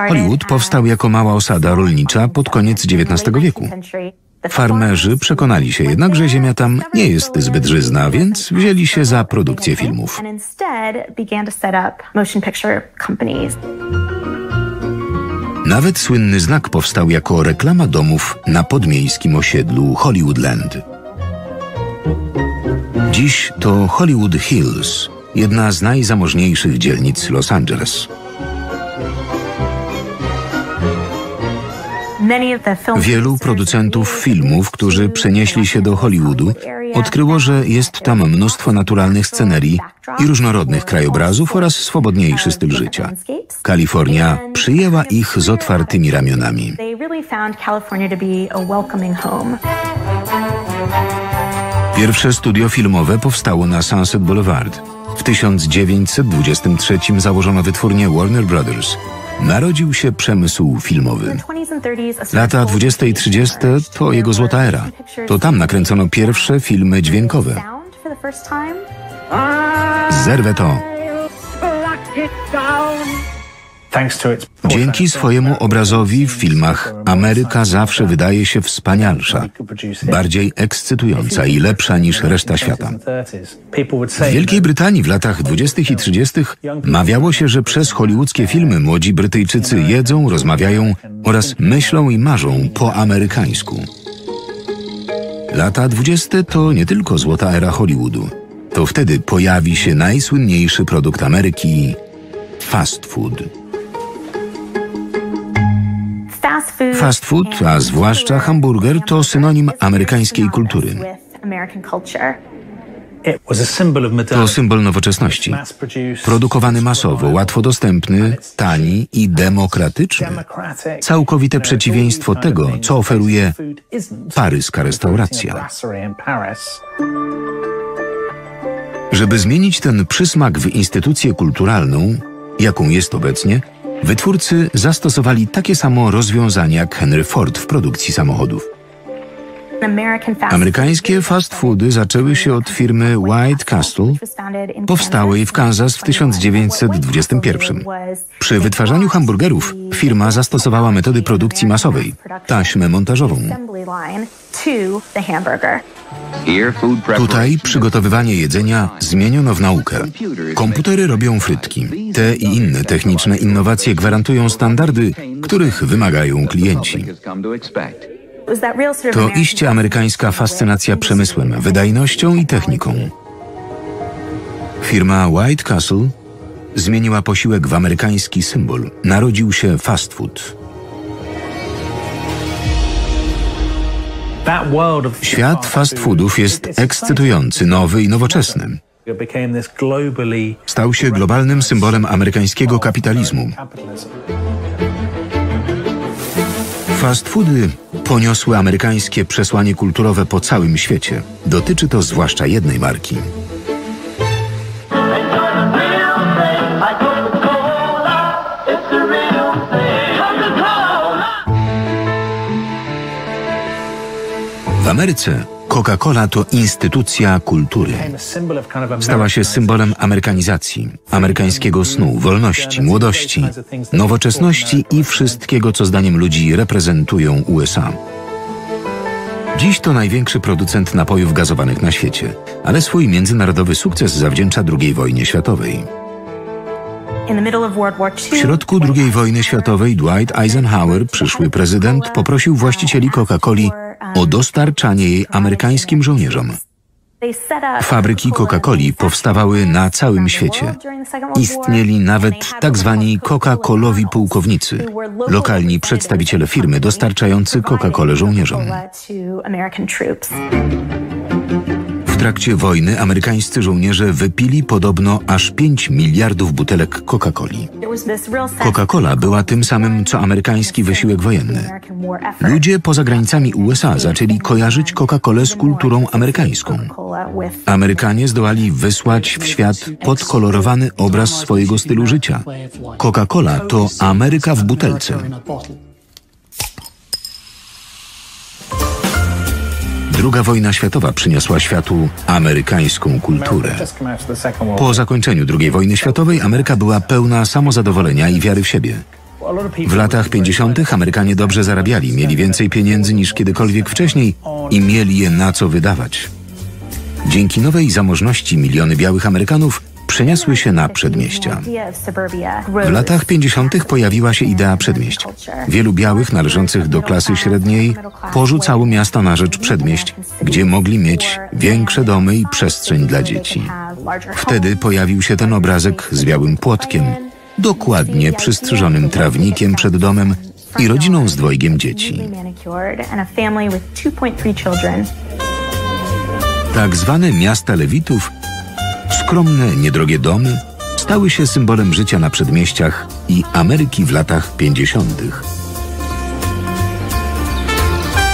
Hollywood powstał jako mała osada rolnicza pod koniec XIX wieku. Farmerzy przekonali się jednak, że ziemia tam nie jest zbyt żyzna, więc wzięli się za produkcję filmów. Nawet słynny znak powstał jako reklama domów na podmiejskim osiedlu Hollywoodland. Dziś to Hollywood Hills, jedna z najzamożniejszych dzielnic Los Angeles. Wielu producentów filmów, którzy przenieśli się do Hollywoodu, odkryło, że jest tam mnóstwo naturalnych scenerii i różnorodnych krajobrazów oraz swobodniejszy styl życia. Kalifornia przyjęła ich z otwartymi ramionami. Pierwsze studio filmowe powstało na Sunset Boulevard. W 1923 założono wytwórnię Warner Brothers. Narodził się przemysł filmowy. Lata 20 i 30 to jego złota era. To tam nakręcono pierwsze filmy dźwiękowe. Zerwę to. Dzięki swojemu obrazowi w filmach Ameryka zawsze wydaje się wspanialsza, bardziej ekscytująca i lepsza niż reszta świata. W Wielkiej Brytanii w latach 20. i 30. mawiało się, że przez hollywoodzkie filmy młodzi Brytyjczycy jedzą, rozmawiają oraz myślą i marzą po amerykańsku. Lata 20. to nie tylko złota era Hollywoodu. To wtedy pojawi się najsłynniejszy produkt Ameryki – fast food. Fast food, a zwłaszcza hamburger, to synonim amerykańskiej kultury. To symbol nowoczesności. Produkowany masowo, łatwo dostępny, tani i demokratyczny. Całkowite przeciwieństwo tego, co oferuje paryska restauracja. Żeby zmienić ten przysmak w instytucję kulturalną, jaką jest obecnie, wytwórcy zastosowali takie samo rozwiązanie jak Henry Ford w produkcji samochodów. Amerykańskie fast foody zaczęły się od firmy White Castle, powstałej w Kansas w 1921. Przy wytwarzaniu hamburgerów firma zastosowała metody produkcji masowej, taśmę montażową. Tutaj przygotowywanie jedzenia zmieniono w naukę. Komputery robią frytki. Te i inne techniczne innowacje gwarantują standardy, których wymagają klienci. To iście amerykańska fascynacja przemysłem, wydajnością i techniką. Firma White Castle zmieniła posiłek w amerykański symbol. Narodził się fast food. Świat fast foodów jest ekscytujący, nowy i nowoczesny. Stał się globalnym symbolem amerykańskiego kapitalizmu. Fast foody poniosły amerykańskie przesłanie kulturowe po całym świecie. Dotyczy to zwłaszcza jednej marki. W Ameryce Coca-Cola to instytucja kultury. Stała się symbolem amerykanizacji, amerykańskiego snu, wolności, młodości, nowoczesności i wszystkiego, co zdaniem ludzi reprezentują USA. Dziś to największy producent napojów gazowanych na świecie, ale swój międzynarodowy sukces zawdzięcza II wojnie światowej. W środku II wojny światowej Dwight Eisenhower, przyszły prezydent, poprosił właścicieli Coca-Coli o dostarczanie jej amerykańskim żołnierzom. Fabryki Coca-Coli powstawały na całym świecie. Istnieli nawet tak zwani Coca-Colowi pułkownicy, lokalni przedstawiciele firmy dostarczający Coca-Colę żołnierzom. W trakcie wojny amerykańscy żołnierze wypili podobno aż 5 miliardów butelek Coca-Coli. Coca-Cola była tym samym, co amerykański wysiłek wojenny. Ludzie poza granicami USA zaczęli kojarzyć Coca-Colę z kulturą amerykańską. Amerykanie zdołali wysłać w świat podkolorowany obraz swojego stylu życia. Coca-Cola to Ameryka w butelce. II wojna światowa przyniosła światu amerykańską kulturę. Po zakończeniu II wojny światowej Ameryka była pełna samozadowolenia i wiary w siebie. W latach 50. Amerykanie dobrze zarabiali, mieli więcej pieniędzy niż kiedykolwiek wcześniej i mieli je na co wydawać. Dzięki nowej zamożności miliony białych Amerykanów przeniosły się na przedmieścia. W latach 50. pojawiła się idea przedmieść. Wielu białych należących do klasy średniej porzucało miasta na rzecz przedmieść, gdzie mogli mieć większe domy i przestrzeń dla dzieci. Wtedy pojawił się ten obrazek z białym płotkiem, dokładnie przystrzyżonym trawnikiem przed domem i rodziną z dwojgiem dzieci. Tak zwane miasta lewitów, skromne, niedrogie domy stały się symbolem życia na przedmieściach i Ameryki w latach 50.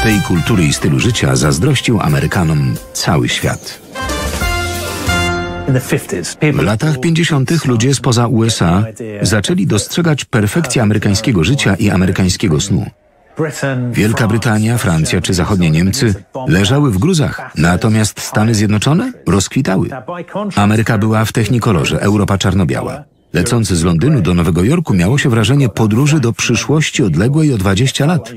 Tej kultury i stylu życia zazdrościł Amerykanom cały świat. W latach 50. ludzie spoza USA zaczęli dostrzegać perfekcję amerykańskiego życia i amerykańskiego snu. Wielka Brytania, Francja czy zachodnie Niemcy leżały w gruzach, natomiast Stany Zjednoczone rozkwitały. Ameryka była w technikolorze, Europa czarno-biała. Lecąc z Londynu do Nowego Jorku miało się wrażenie podróży do przyszłości odległej o 20 lat.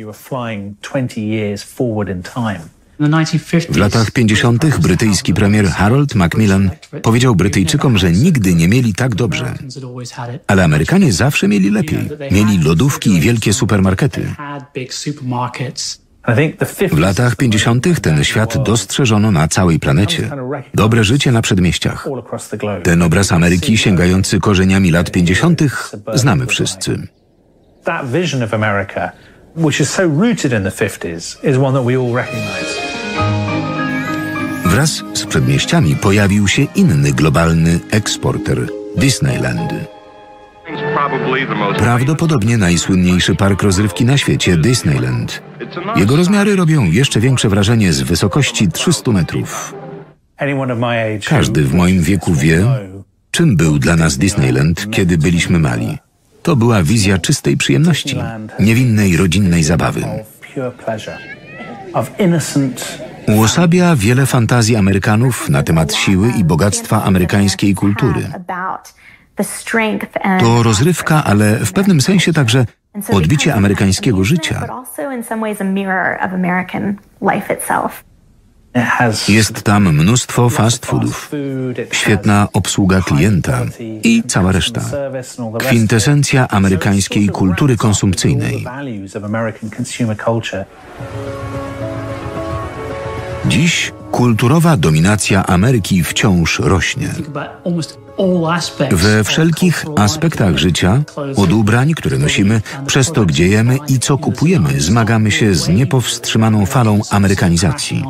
W latach 50. brytyjski premier Harold Macmillan powiedział Brytyjczykom, że nigdy nie mieli tak dobrze. Ale Amerykanie zawsze mieli lepiej. Mieli lodówki i wielkie supermarkety. W latach 50. ten świat dostrzeżono na całej planecie. Dobre życie na przedmieściach. Ten obraz Ameryki sięgający korzeniami lat 50. znamy wszyscy. Wraz z przedmieściami pojawił się inny globalny eksporter – Disneyland. Prawdopodobnie najsłynniejszy park rozrywki na świecie – Disneyland. Jego rozmiary robią jeszcze większe wrażenie z wysokości 300 metrów. Każdy w moim wieku wie, czym był dla nas Disneyland, kiedy byliśmy mali. To była wizja czystej przyjemności, niewinnej, rodzinnej zabawy. Uosabia wiele fantazji Amerykanów na temat siły i bogactwa amerykańskiej kultury. To rozrywka, ale w pewnym sensie także odbicie amerykańskiego życia. Jest tam mnóstwo fast foodów, świetna obsługa klienta i cała reszta. Kwintesencja amerykańskiej kultury konsumpcyjnej. Dziś Kulturowa dominacja Ameryki wciąż rośnie. We wszelkich aspektach życia, od ubrań, które nosimy, przez to, gdzie jemy i co kupujemy, zmagamy się z niepowstrzymaną falą amerykanizacji.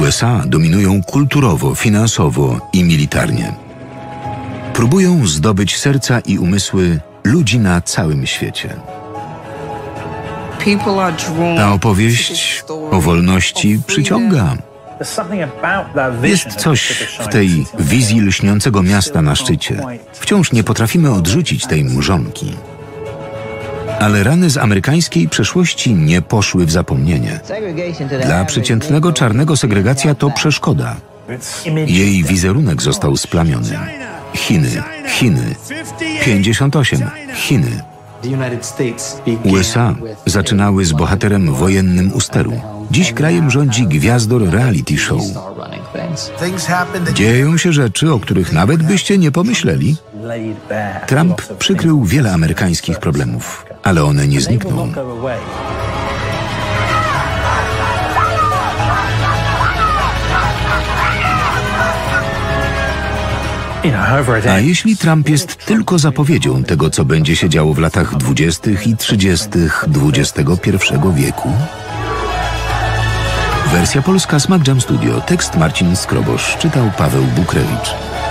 USA dominują kulturowo, finansowo i militarnie. Próbują zdobyć serca i umysły ludzi na całym świecie. Ta opowieść o wolności przyciąga. Jest coś w tej wizji lśniącego miasta na szczycie. Wciąż nie potrafimy odrzucić tej mrzonki. Ale rany z amerykańskiej przeszłości nie poszły w zapomnienie. Dla przeciętnego czarnego segregacja to przeszkoda. Jej wizerunek został splamiony. Chiny, Chiny, 58, Chiny. USA zaczynały z bohaterem wojennym u steru. Dziś krajem rządzi gwiazdor reality show. Dzieją się rzeczy, o których nawet byście nie pomyśleli. Trump przykrył wiele amerykańskich problemów, ale one nie znikną. A jeśli Trump jest tylko zapowiedzią tego, co będzie się działo w latach 20. i 30. XXI wieku? Wersja polska Smack Jam Studio. Tekst Marcin Skrobosz. Czytał Paweł Bukrewicz.